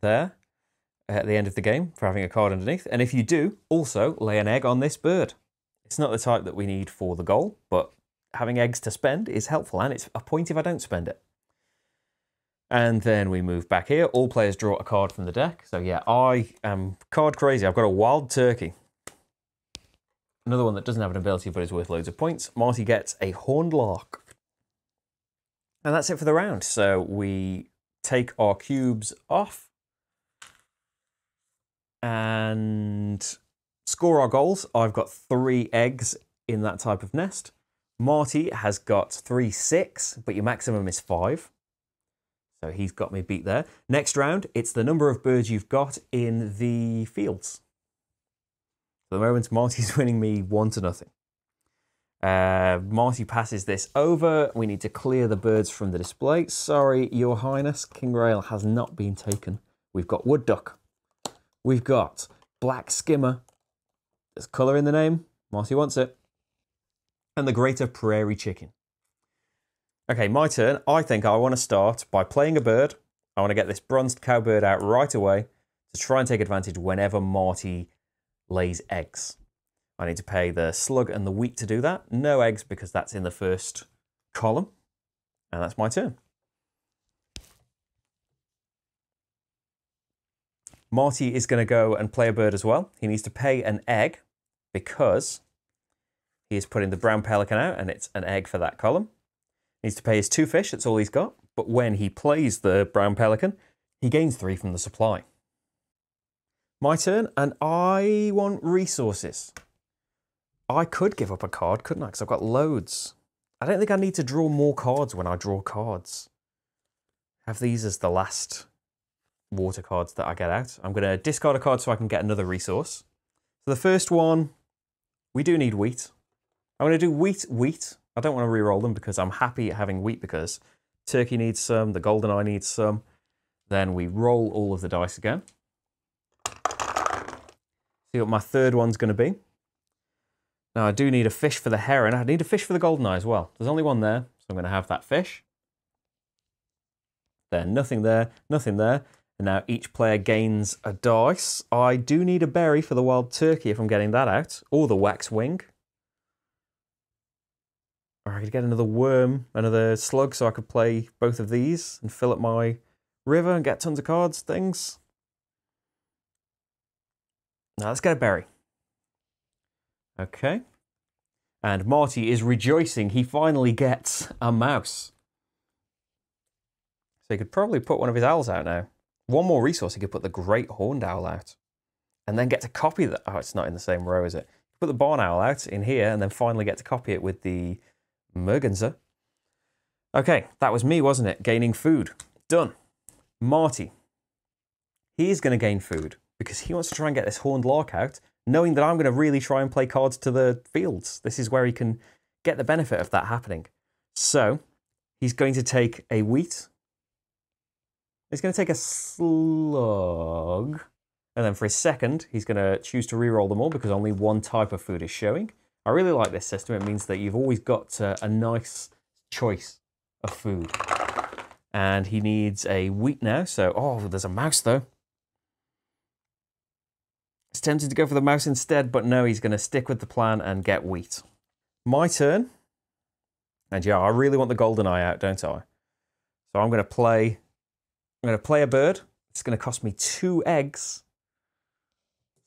There, at the end of the game, for having a card underneath. And if you do, also lay an egg on this bird. It's not the type that we need for the goal, but having eggs to spend is helpful, and it's a point if I don't spend it. And then we move back here. All players draw a card from the deck. So yeah, I am card crazy. I've got a Wild Turkey. Another one that doesn't have an ability but is worth loads of points. Marty gets a Horned Lark. And that's it for the round. So we take our cubes off and score our goals. I've got three eggs in that type of nest. Marty has got three six, but your maximum is five. So he's got me beat there. Next round, it's the number of birds you've got in the fields. For the moment, Marty's winning me one to nothing. Uh, Marty passes this over. We need to clear the birds from the display. Sorry, Your Highness, King Rail has not been taken. We've got Wood Duck. We've got Black Skimmer. There's colour in the name. Marty wants it. And the Greater Prairie Chicken. Okay, my turn. I think I want to start by playing a bird. I want to get this Bronzed Cowbird out right away to try and take advantage whenever Marty lays eggs. I need to pay the slug and the wheat to do that. No eggs because that's in the first column. And that's my turn. Marty is going to go and play a bird as well. He needs to pay an egg because he is putting the Brown Pelican out, and it's an egg for that column. Needs to pay his two fish, that's all he's got. But when he plays the Brown Pelican, he gains three from the supply. My turn, and I want resources. I could give up a card, couldn't I? Because I've got loads. I don't think I need to draw more cards when I draw cards. Have these as the last water cards that I get out. I'm going to discard a card so I can get another resource. So the first one, we do need wheat. I'm going to do wheat, wheat. I don't want to re-roll them because I'm happy having wheat because Turkey needs some, the Goldeneye needs some. Then we roll all of the dice again. See what my third one's going to be. Now I do need a fish for the heron. I need a fish for the Goldeneye as well. There's only one there, so I'm going to have that fish. Then nothing there, nothing there. And now each player gains a dice. I do need a berry for the Wild Turkey if I'm getting that out, or the Waxwing. Or I could get another worm, another slug, so I could play both of these and fill up my river and get tons of cards, things. Now let's get a berry. Okay. And Marty is rejoicing. He finally gets a mouse. So he could probably put one of his owls out now. One more resource, he could put the Great Horned Owl out. And then get to copy that. Oh, it's not in the same row, is it? put the barn owl out in here and then finally get to copy it with the merganser. Okay, that was me, wasn't it? Gaining food. Done. Marty. He's going to gain food because he wants to try and get this horned lark out, knowing that I'm going to really try and play cards to the fields. This is where he can get the benefit of that happening. So he's going to take a wheat. He's going to take a slug. And then for his second, he's going to choose to reroll them all because only one type of food is showing. I really like this system. It means that you've always got uh, a nice choice of food. And he needs a wheat now. So, oh, there's a mouse though. It's tempted to go for the mouse instead, but no, he's going to stick with the plan and get wheat. My turn. And yeah, I really want the golden eye out, don't I? So I'm going to play. I'm going to play a bird. It's going to cost me two eggs.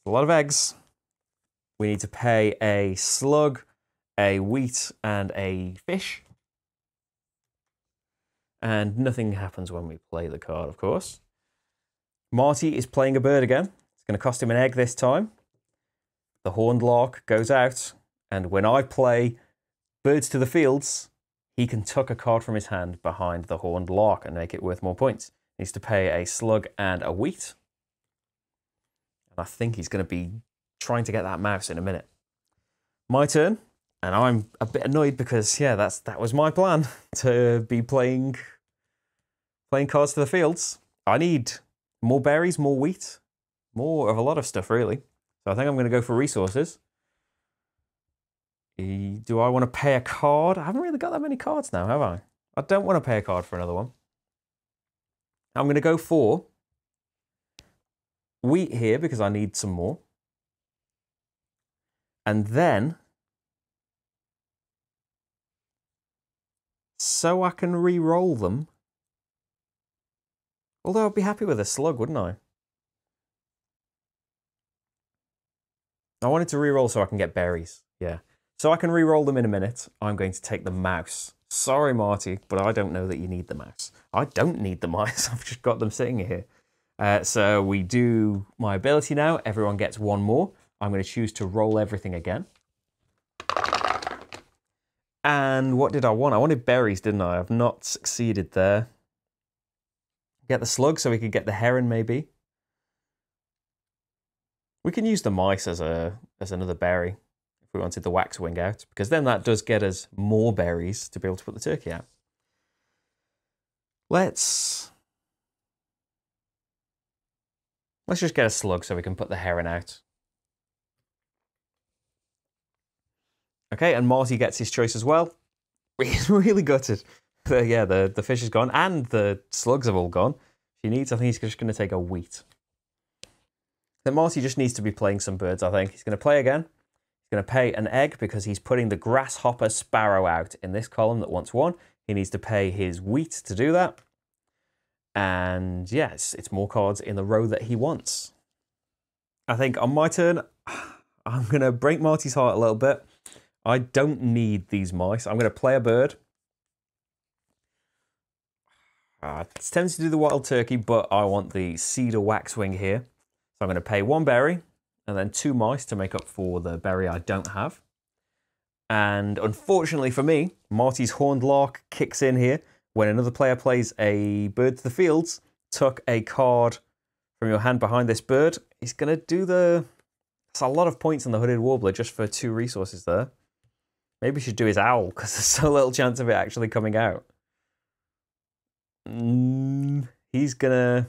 A lot of eggs. We need to pay a slug, a wheat, and a fish. And nothing happens when we play the card, of course. Marty is playing a bird again. It's going to cost him an egg this time. The horned lark goes out, and when I play birds to the fields, he can tuck a card from his hand behind the horned lark and make it worth more points. He needs to pay a slug and a wheat. I think he's going to be trying to get that mouse in a minute. My turn, and I'm a bit annoyed because, yeah, that's that was my plan, to be playing playing cards to the fields. I need more berries, more wheat, more of a lot of stuff, really. So I think I'm going to go for resources. Do I want to pay a card? I haven't really got that many cards now, have I? I don't want to pay a card for another one. I'm going to go for wheat here because I need some more. And then, so I can re-roll them. Although I'd be happy with a slug, wouldn't I? I wanted to re-roll so I can get berries. Yeah. So I can re-roll them in a minute. I'm going to take the mouse. Sorry, Marty, but I don't know that you need the mouse. I don't need the mice. I've just got them sitting here. Uh, so we do my ability now. Everyone gets one more. I'm going to choose to roll everything again. And what did I want? I wanted berries, didn't I? I've not succeeded there. Get the slug so we could get the heron, maybe. We can use the mice as a as another berry if we wanted the waxwing out, because then that does get us more berries to be able to put the turkey out. Let's... Let's just get a slug so we can put the heron out. Okay, and Marty gets his choice as well. He's really gutted. The, yeah, the, the fish is gone and the slugs have all gone. She needs, I think he's just going to take a wheat. Then Marty just needs to be playing some birds, I think. He's going to play again. He's going to pay an egg because he's putting the grasshopper sparrow out in this column that wants one. He needs to pay his wheat to do that. And yes, it's more cards in the row that he wants. I think on my turn, I'm going to break Marty's heart a little bit. I don't need these mice. I'm going to play a bird. Uh, it's tempting to do the wild turkey, but I want the cedar waxwing here. So I'm going to pay one berry and then two mice to make up for the berry I don't have. And unfortunately for me, Marty's horned lark kicks in here. When another player plays a bird to the fields, tuck a card from your hand behind this bird. He's going to do the... That's a lot of points on the Hooded Warbler just for two resources there. Maybe he should do his owl, because there's so little chance of it actually coming out. Mm, he's going to...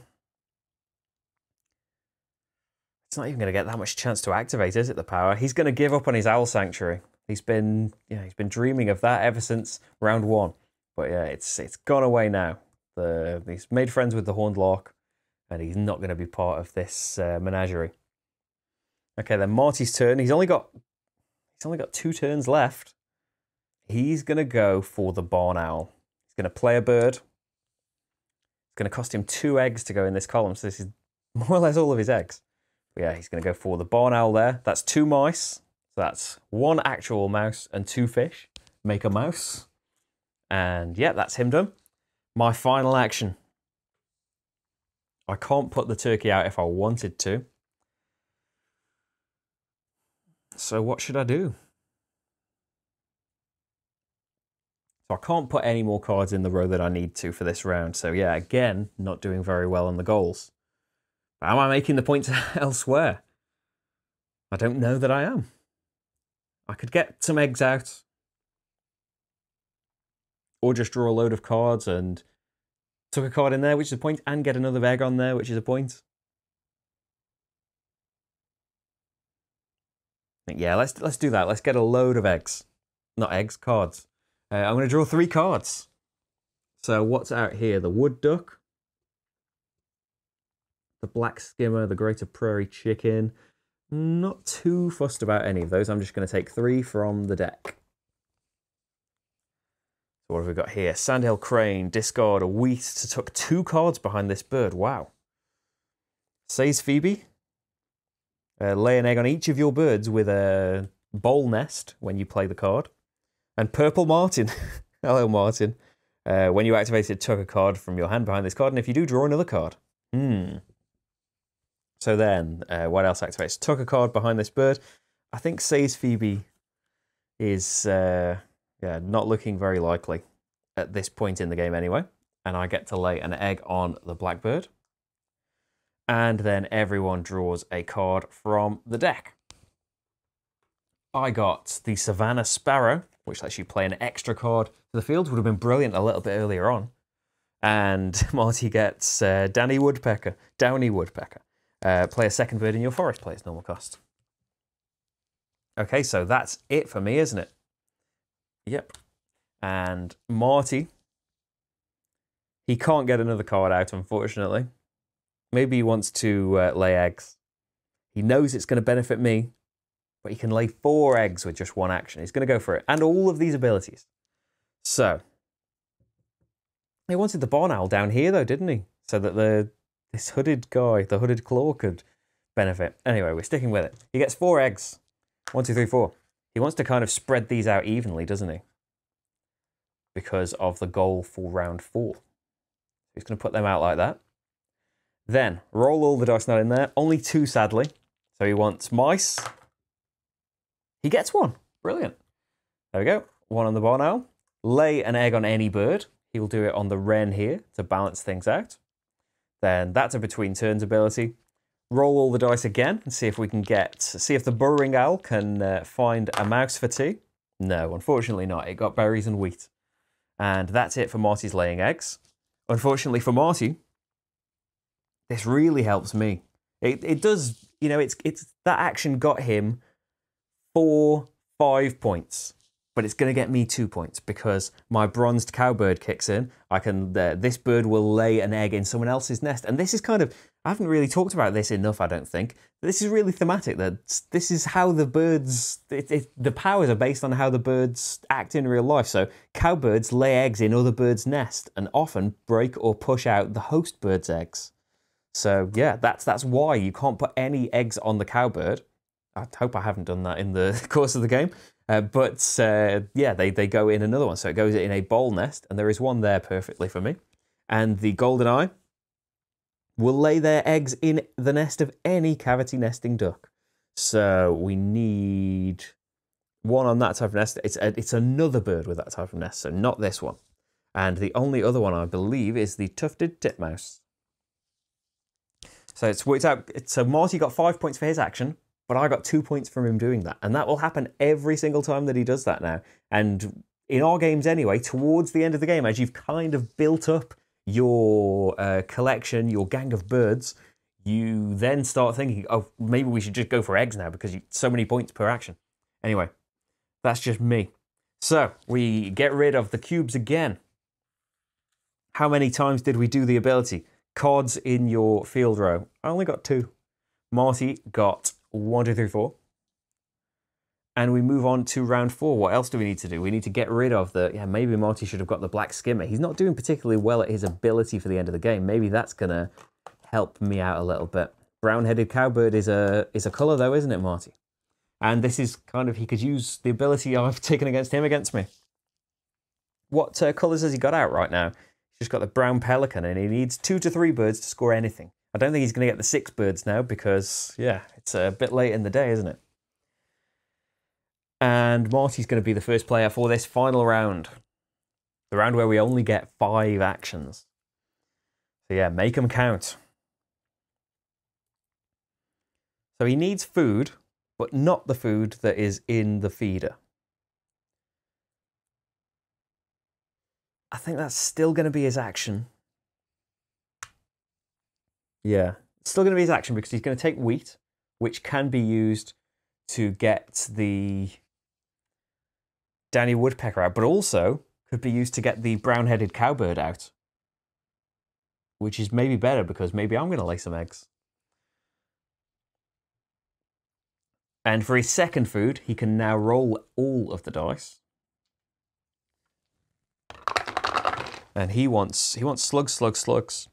It's not even going to get that much chance to activate, is it, the power? He's going to give up on his owl sanctuary. He's been, yeah, he's been dreaming of that ever since round one. But yeah, it's it's gone away now. The, he's made friends with the horned lark, and he's not going to be part of this uh, menagerie. Okay, then Marty's turn. He's only got he's only got two turns left. He's going to go for the barn owl. He's going to play a bird. It's going to cost him two eggs to go in this column, so this is more or less all of his eggs. But yeah, he's going to go for the barn owl there. That's two mice. So that's one actual mouse and two fish. Make a mouse. And yeah, that's him done. My final action. I can't put the turkey out if I wanted to. so what should I do? So I can't put any more cards in the row that I need to for this round. So yeah, again, not doing very well on the goals. Am I making the points elsewhere? I don't know that I am. I could get some eggs out. Or just draw a load of cards and tuck a card in there, which is a point, and get another egg on there, which is a point. Yeah, let's let's do that. Let's get a load of eggs. Not eggs, cards. Uh, I'm going to draw three cards. So what's out here? The Wood Duck, the Black Skimmer, the Greater Prairie Chicken. Not too fussed about any of those. I'm just going to take three from the deck. So what have we got here? Sandhill Crane, discard a wheat to tuck two cards behind this bird. Wow. Says Phoebe. Uh, lay an egg on each of your birds with a bowl nest when you play the card. And Purple Martin. Hello, Martin. Uh, when you activate it, tuck a card from your hand behind this card. And if you do, draw another card. Hmm. So then, uh, what else activates? Tuck a card behind this bird. I think Say's Phoebe is uh, yeah, not looking very likely at this point in the game anyway. And I get to lay an egg on the blackbird. And then everyone draws a card from the deck. I got the Savannah Sparrow, which lets you play an extra card to the field. Would have been brilliant a little bit earlier on. And Marty gets uh, Danny Woodpecker, Downy Woodpecker. Uh, play a second bird in your forest, play its normal cost. Okay, so that's it for me, isn't it? Yep. And Marty, he can't get another card out, unfortunately. Maybe he wants to uh, lay eggs. He knows it's going to benefit me, but he can lay four eggs with just one action. He's going to go for it. And all of these abilities. So, he wanted the barn owl down here though, didn't he? So that the this hooded guy, the hooded claw, could benefit. Anyway, we're sticking with it. He gets four eggs. One, two, three, four. He wants to kind of spread these out evenly, doesn't he? Because of the goal for round four. He's going to put them out like that. Then, roll all the dice not in there. Only two, sadly. So he wants mice. He gets one. Brilliant. There we go. One on the barn owl. Lay an egg on any bird. He will do it on the wren here to balance things out. Then that's a between turns ability. Roll all the dice again and see if we can get... See if the burrowing owl can uh, find a mouse for tea. No, unfortunately not. It got berries and wheat. And that's it for Marty's laying eggs. Unfortunately for Marty... This really helps me. It it does, you know, it's it's that action got him four, five points, but it's going to get me two points because my bronzed cowbird kicks in. I can, uh, this bird will lay an egg in someone else's nest. And this is kind of, I haven't really talked about this enough, I don't think. This is really thematic. That This is how the birds, it, it, the powers are based on how the birds act in real life. So cowbirds lay eggs in other birds' nests and often break or push out the host bird's eggs. So yeah, that's that's why you can't put any eggs on the cowbird. I hope I haven't done that in the course of the game. Uh, but uh, yeah, they, they go in another one. So it goes in a bowl nest, and there is one there perfectly for me. And the golden eye will lay their eggs in the nest of any cavity nesting duck. So we need one on that type of nest. It's, a, it's another bird with that type of nest, so not this one. And the only other one, I believe, is the tufted titmouse. So it's worked out. So Marty got five points for his action, but I got two points from him doing that. And that will happen every single time that he does that now. And in our games anyway, towards the end of the game, as you've kind of built up your uh, collection, your gang of birds, you then start thinking, oh, maybe we should just go for eggs now because you, so many points per action. Anyway, that's just me. So we get rid of the cubes again. How many times did we do the ability? Cards in your field row. I only got two. Marty got one, two, three, four. And we move on to round four. What else do we need to do? We need to get rid of the... Yeah, maybe Marty should have got the Black Skimmer. He's not doing particularly well at his ability for the end of the game. Maybe that's going to help me out a little bit. Brown-headed Cowbird is a, is a colour though, isn't it, Marty? And this is kind of... He could use the ability I've taken against him against me. What uh, colours has he got out right now? Just got the brown pelican, and he needs two to three birds to score anything. I don't think he's going to get the six birds now because, yeah, it's a bit late in the day, isn't it? And Marty's going to be the first player for this final round. The round where we only get five actions. So yeah, make them count. So he needs food, but not the food that is in the feeder. I think that's still going to be his action. Yeah, it's still going to be his action because he's going to take wheat, which can be used to get the downy woodpecker out, but also could be used to get the brown-headed cowbird out, which is maybe better because maybe I'm going to lay some eggs. And for his second food, he can now roll all of the dice. And he wants he wants slugs, slugs, slugs.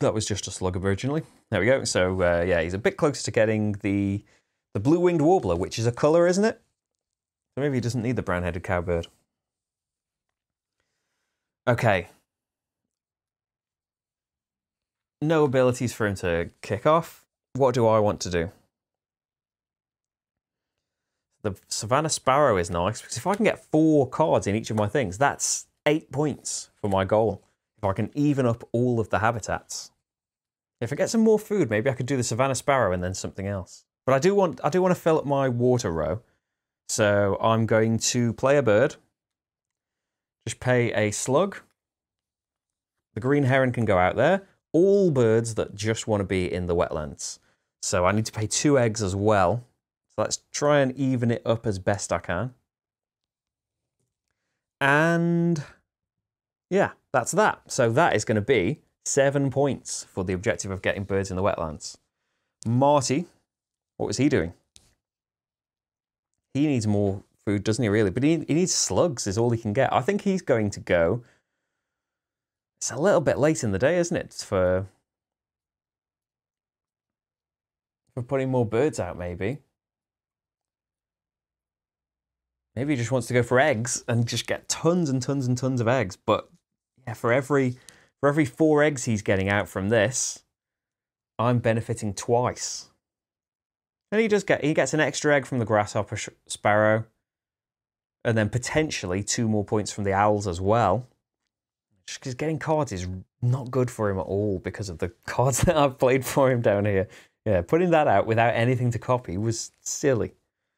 That was just a slug originally. There we go. So uh, yeah, he's a bit closer to getting the the blue-winged warbler, which is a colour, isn't it? So maybe he doesn't need the brown-headed cowbird. Okay. No abilities for him to kick off. What do I want to do? The Savannah Sparrow is nice, because if I can get four cards in each of my things, that's eight points for my goal. If I can even up all of the habitats. If I get some more food, maybe I could do the Savannah Sparrow and then something else. But I do want, I do want to fill up my water row. So I'm going to play a bird. Just pay a slug. The green heron can go out there. All birds that just want to be in the wetlands. So I need to pay two eggs as well. So let's try and even it up as best I can. And yeah, that's that. So that is going to be seven points for the objective of getting birds in the wetlands. Marty, what was he doing? He needs more food, doesn't he, really? But he, he needs slugs is all he can get. I think he's going to go. It's a little bit late in the day, isn't it, for, for putting more birds out, maybe. Maybe he just wants to go for eggs and just get tons and tons and tons of eggs. But yeah, for every for every four eggs he's getting out from this, I'm benefiting twice. And he does get he gets an extra egg from the grasshopper sparrow, and then potentially two more points from the owls as well. Just because getting cards is not good for him at all because of the cards that I've played for him down here. Yeah, putting that out without anything to copy was silly.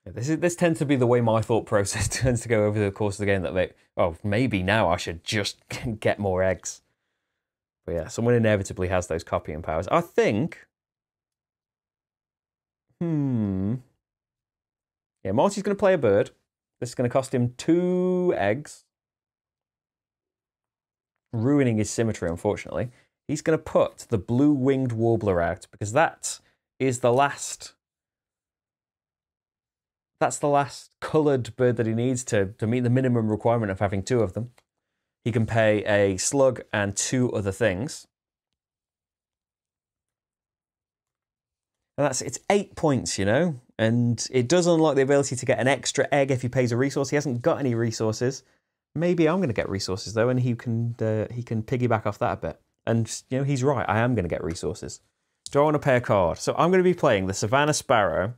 This is, this tends to be the way my thought process tends to go over the course of the game, that they, oh, maybe now I should just get more eggs. But yeah, someone inevitably has those copying powers. I think... Hmm... Yeah, Marty's going to play a bird. This is going to cost him two eggs. Ruining his symmetry, unfortunately. He's going to put the blue-winged warbler out, because that is the last... That's the last coloured bird that he needs to, to meet the minimum requirement of having two of them. He can pay a slug and two other things. And that's, it's eight points, you know, and it does unlock the ability to get an extra egg if he pays a resource. He hasn't got any resources. Maybe I'm going to get resources though, and he can, uh, he can piggyback off that a bit. And, you know, he's right, I am going to get resources. Do I want to pay a card? So I'm going to be playing the Savannah Sparrow.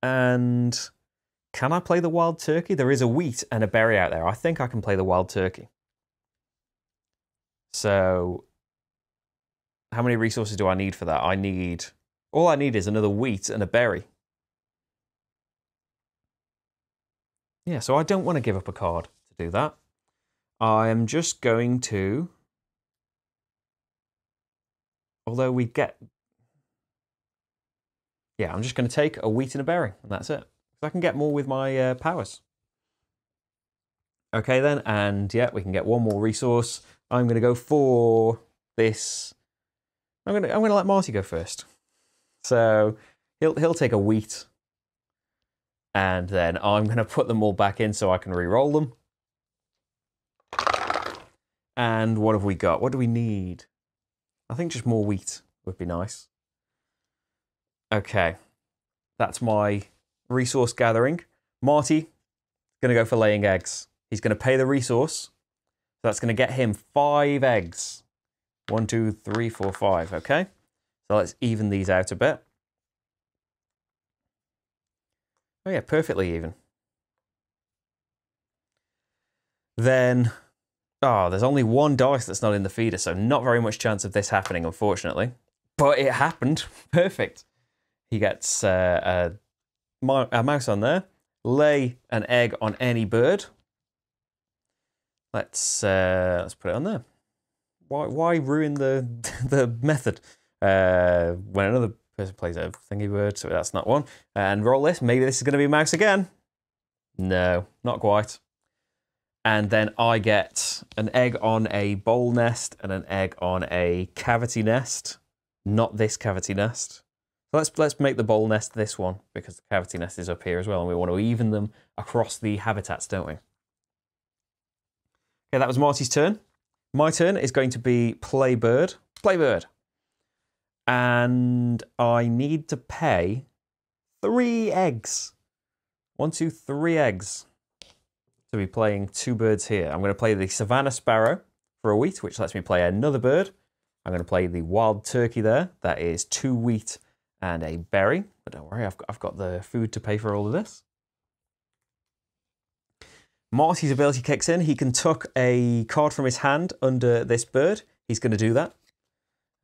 And can I play the wild turkey? There is a wheat and a berry out there. I think I can play the wild turkey. So how many resources do I need for that? I need, all I need is another wheat and a berry. Yeah, so I don't want to give up a card to do that. I am just going to, although we get, yeah, I'm just going to take a wheat and a berry, and that's it. Because I can get more with my uh, powers. Okay then, and yeah, we can get one more resource. I'm going to go for this. I'm going to I'm going to let Marty go first. So he'll he'll take a wheat, and then I'm going to put them all back in so I can re-roll them. And what have we got? What do we need? I think just more wheat would be nice. Okay, that's my resource gathering. Marty, going to go for laying eggs. He's going to pay the resource. That's going to get him five eggs. One, two, three, four, five. Okay, so let's even these out a bit. Oh yeah, perfectly even. Then, oh, there's only one Dorset that's not in the feeder, so not very much chance of this happening, unfortunately. But it happened. Perfect. He gets uh, a, a mouse on there. Lay an egg on any bird. Let's uh, let's put it on there. Why why ruin the the method uh, when another person plays a thingy bird? So that's not one. And roll this. Maybe this is going to be a mouse again. No, not quite. And then I get an egg on a bowl nest and an egg on a cavity nest. Not this cavity nest. Let's let's make the bowl nest this one, because the cavity nest is up here as well, and we want to even them across the habitats, don't we? Okay, that was Marty's turn. My turn is going to be play bird. Play bird. And I need to pay three eggs. One, two, three eggs to be playing two birds here. I'm going to play the Savannah Sparrow for a wheat, which lets me play another bird. I'm going to play the Wild Turkey there. That is two wheat and a berry, but don't worry, I've got, I've got the food to pay for all of this. Marty's ability kicks in. He can tuck a card from his hand under this bird. He's going to do that.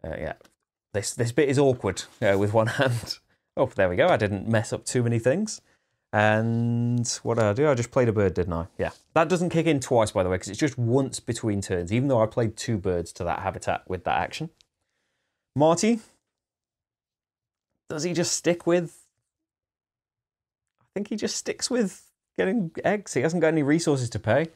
Uh, yeah, this this bit is awkward uh, with one hand. Oh, there we go. I didn't mess up too many things. And what did I do? I just played a bird, didn't I? Yeah. That doesn't kick in twice, by the way, because it's just once between turns, even though I played two birds to that habitat with that action. Marty, does he just stick with... I think he just sticks with getting eggs. He hasn't got any resources to pay.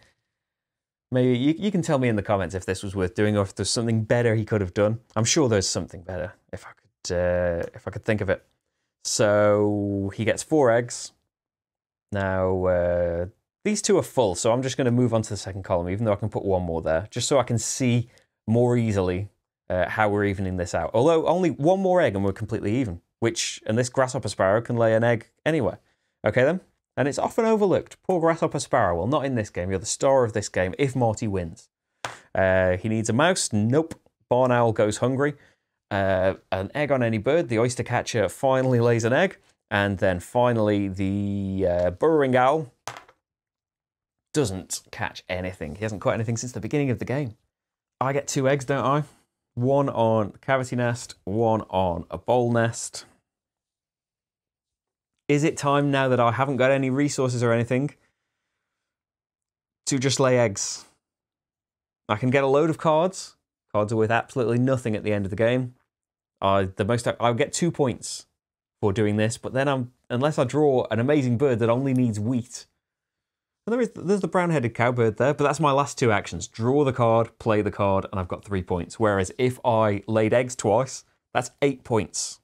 Maybe you, you can tell me in the comments if this was worth doing or if there's something better he could have done. I'm sure there's something better if I could, uh, if I could think of it. So he gets four eggs. Now, uh, these two are full, so I'm just going to move on to the second column, even though I can put one more there, just so I can see more easily uh, how we're evening this out. Although only one more egg and we're completely even. Which, and this Grasshopper Sparrow can lay an egg anywhere. Okay then? And it's often overlooked. Poor Grasshopper Sparrow. Well, not in this game. You're the star of this game if Marty wins. Uh, he needs a mouse. Nope. Barn Owl goes hungry. Uh, an egg on any bird. The Oystercatcher finally lays an egg. And then finally, the uh, Burrowing Owl doesn't catch anything. He hasn't caught anything since the beginning of the game. I get two eggs, don't I? One on the cavity nest, one on a bowl nest. Is it time now that I haven't got any resources or anything to just lay eggs? I can get a load of cards. Cards are worth absolutely nothing at the end of the game. I the most I'll get two points for doing this, but then I'm unless I draw an amazing bird that only needs wheat. And there is there's the brown-headed cowbird there, but that's my last two actions. Draw the card, play the card, and I've got three points. Whereas if I laid eggs twice, that's eight points.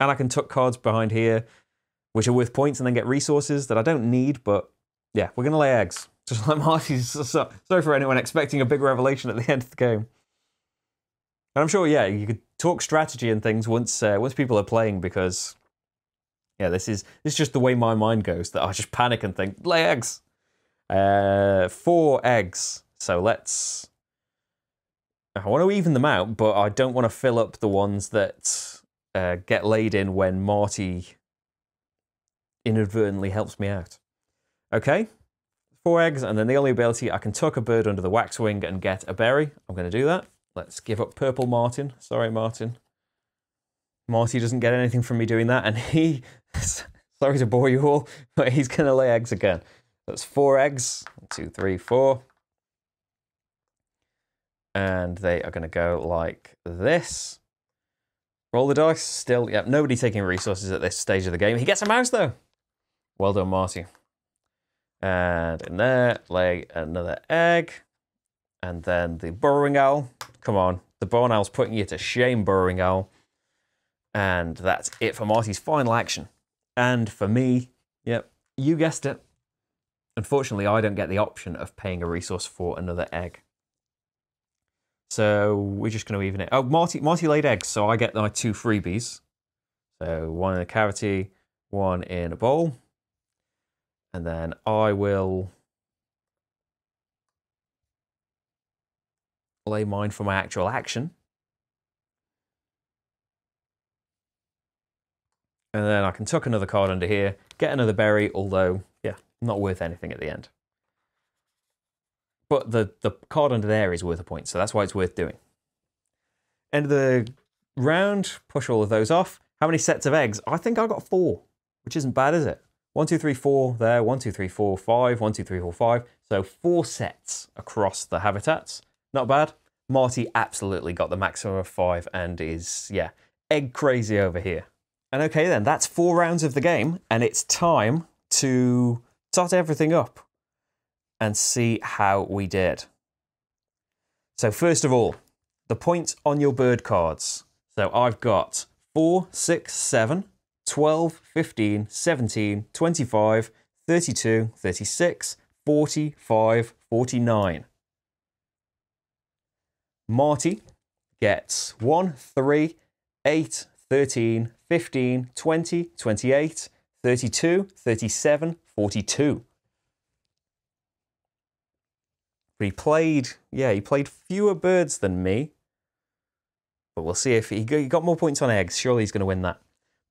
And I can tuck cards behind here, which are worth points, and then get resources that I don't need, but yeah, we're gonna lay eggs. Just like Marty's. So, sorry for anyone expecting a big revelation at the end of the game. And I'm sure, yeah, you could talk strategy and things once uh, once people are playing, because yeah, this is this is just the way my mind goes, that I just panic and think, lay eggs. Uh, four eggs. So let's... I want to even them out, but I don't want to fill up the ones that uh, get laid in when Marty inadvertently helps me out. Okay, four eggs, and then the only ability, I can tuck a bird under the waxwing and get a berry. I'm going to do that. Let's give up Purple Martin. Sorry, Martin. Marty doesn't get anything from me doing that, and he... Sorry to bore you all, but he's going to lay eggs again. That's four eggs. One, two, three, four. And they are going to go like this. Roll the dice. Still, yep, nobody taking resources at this stage of the game. He gets a mouse, though. Well done, Marty. And in there, lay another egg. And then the Burrowing Owl. Come on. The Barn Owl's putting you to shame, Burrowing Owl. And that's it for Marty's final action. And for me, yep, you guessed it. Unfortunately, I don't get the option of paying a resource for another egg. So we're just going to even it. Oh, Marty, Marty laid eggs, so I get my two freebies. So one in a cavity, one in a bowl. And then I will lay mine for my actual action. and then I can tuck another card under here, get another berry, although, yeah, not worth anything at the end. But the, the card under there is worth a point, so that's why it's worth doing. End of the round, push all of those off. How many sets of eggs? I think I got four, which isn't bad, is it? One, two, three, four there, one, two, three, four, five, one, two, three, four, five. So four sets across the habitats. Not bad. Marty absolutely got the maximum of five and is, yeah, egg crazy over here. And okay then, that's four rounds of the game, and it's time to tot everything up and see how we did. So first of all, the points on your bird cards. So I've got four, six, seven, twelve, fifteen, seventeen, twenty-five, thirty-two, thirty-six, forty-five, forty-nine. Marty gets one, three, eight, thirteen, fifteen, twenty, twenty-eight, thirty-two, thirty-seven, forty-two. He played, yeah, he played fewer birds than me. But we'll see if he got more points on eggs. Surely he's going to win that.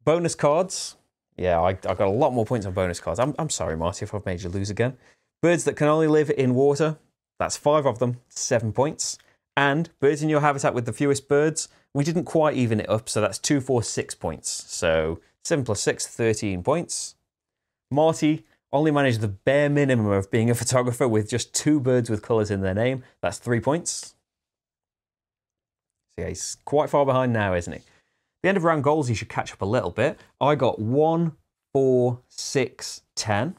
Bonus cards. Yeah, I, I got a lot more points on bonus cards. I'm, I'm sorry, Marty, if I've made you lose again. Birds that can only live in water. That's five of them, seven points. And birds in your habitat with the fewest birds. We didn't quite even it up, so that's two, four, six points. So seven plus six, thirteen points. Marty only managed the bare minimum of being a photographer with just two birds with colours in their name. That's three points. So yeah, he's quite far behind now, isn't he? At the end of round goals, he should catch up a little bit. I got one, four, six, ten.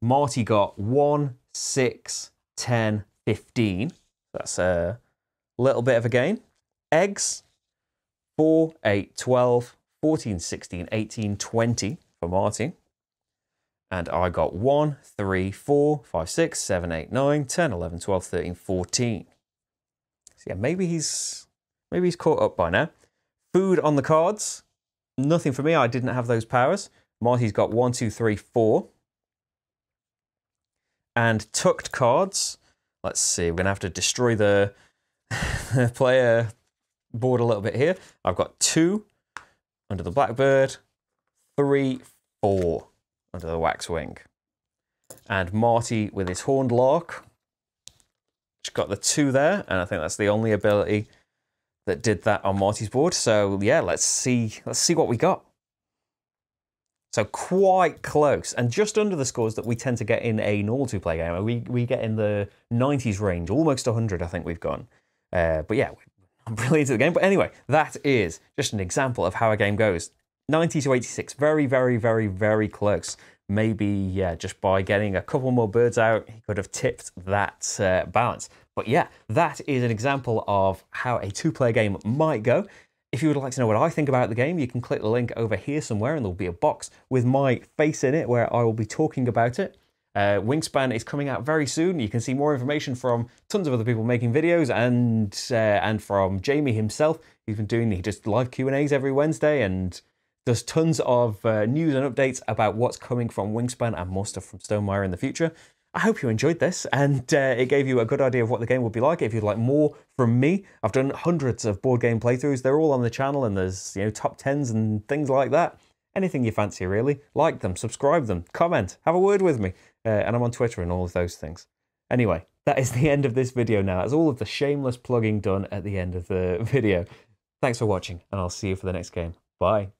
Marty got one, six, ten, fifteen. That's a little bit of a gain. Eggs, four, eight, twelve, fourteen, sixteen, eighteen, twenty for Marty. And I got one, three, four, five, six, seven, eight, nine, ten, eleven, twelve, thirteen, fourteen. So yeah, maybe he's, maybe he's caught up by now. Food on the cards, nothing for me. I didn't have those powers. Marty's got one, two, three, four. And tucked cards. Let's see, we're going to have to destroy the player board a little bit here. I've got two under the Blackbird, three, four. Under the Waxwing. And Marty with his Horned Lark. Just got the two there, and I think that's the only ability that did that on Marty's board. So yeah, let's see, let's see what we got. So quite close, and just under the scores that we tend to get in a normal two-player game. We, we get in the nineties range, almost one hundred I think we've gone. Uh, but yeah, I'm really into the game. But anyway, that is just an example of how a game goes. ninety to eighty-six, very, very, very, very close. Maybe, yeah, just by getting a couple more birds out, he could have tipped that uh, balance. But yeah, that is an example of how a two-player game might go. If you would like to know what I think about the game, you can click the link over here somewhere, and there'll be a box with my face in it where I will be talking about it. Uh, Wingspan is coming out very soon. You can see more information from tons of other people making videos, and uh, and from Jamie himself. He's been doing he just live Q and A's every Wednesday, and there's tons of uh, news and updates about what's coming from Wingspan and more stuff from Stonemaier in the future. I hope you enjoyed this, and uh, it gave you a good idea of what the game would be like. If you'd like more from me, I've done hundreds of board game playthroughs. They're all on the channel, and there's, you know, top tens and things like that. Anything you fancy, really. Like them, subscribe them, comment, have a word with me. Uh, and I'm on Twitter and all of those things. Anyway, that is the end of this video now. That's all of the shameless plugging done at the end of the video. Thanks for watching, and I'll see you for the next game. Bye.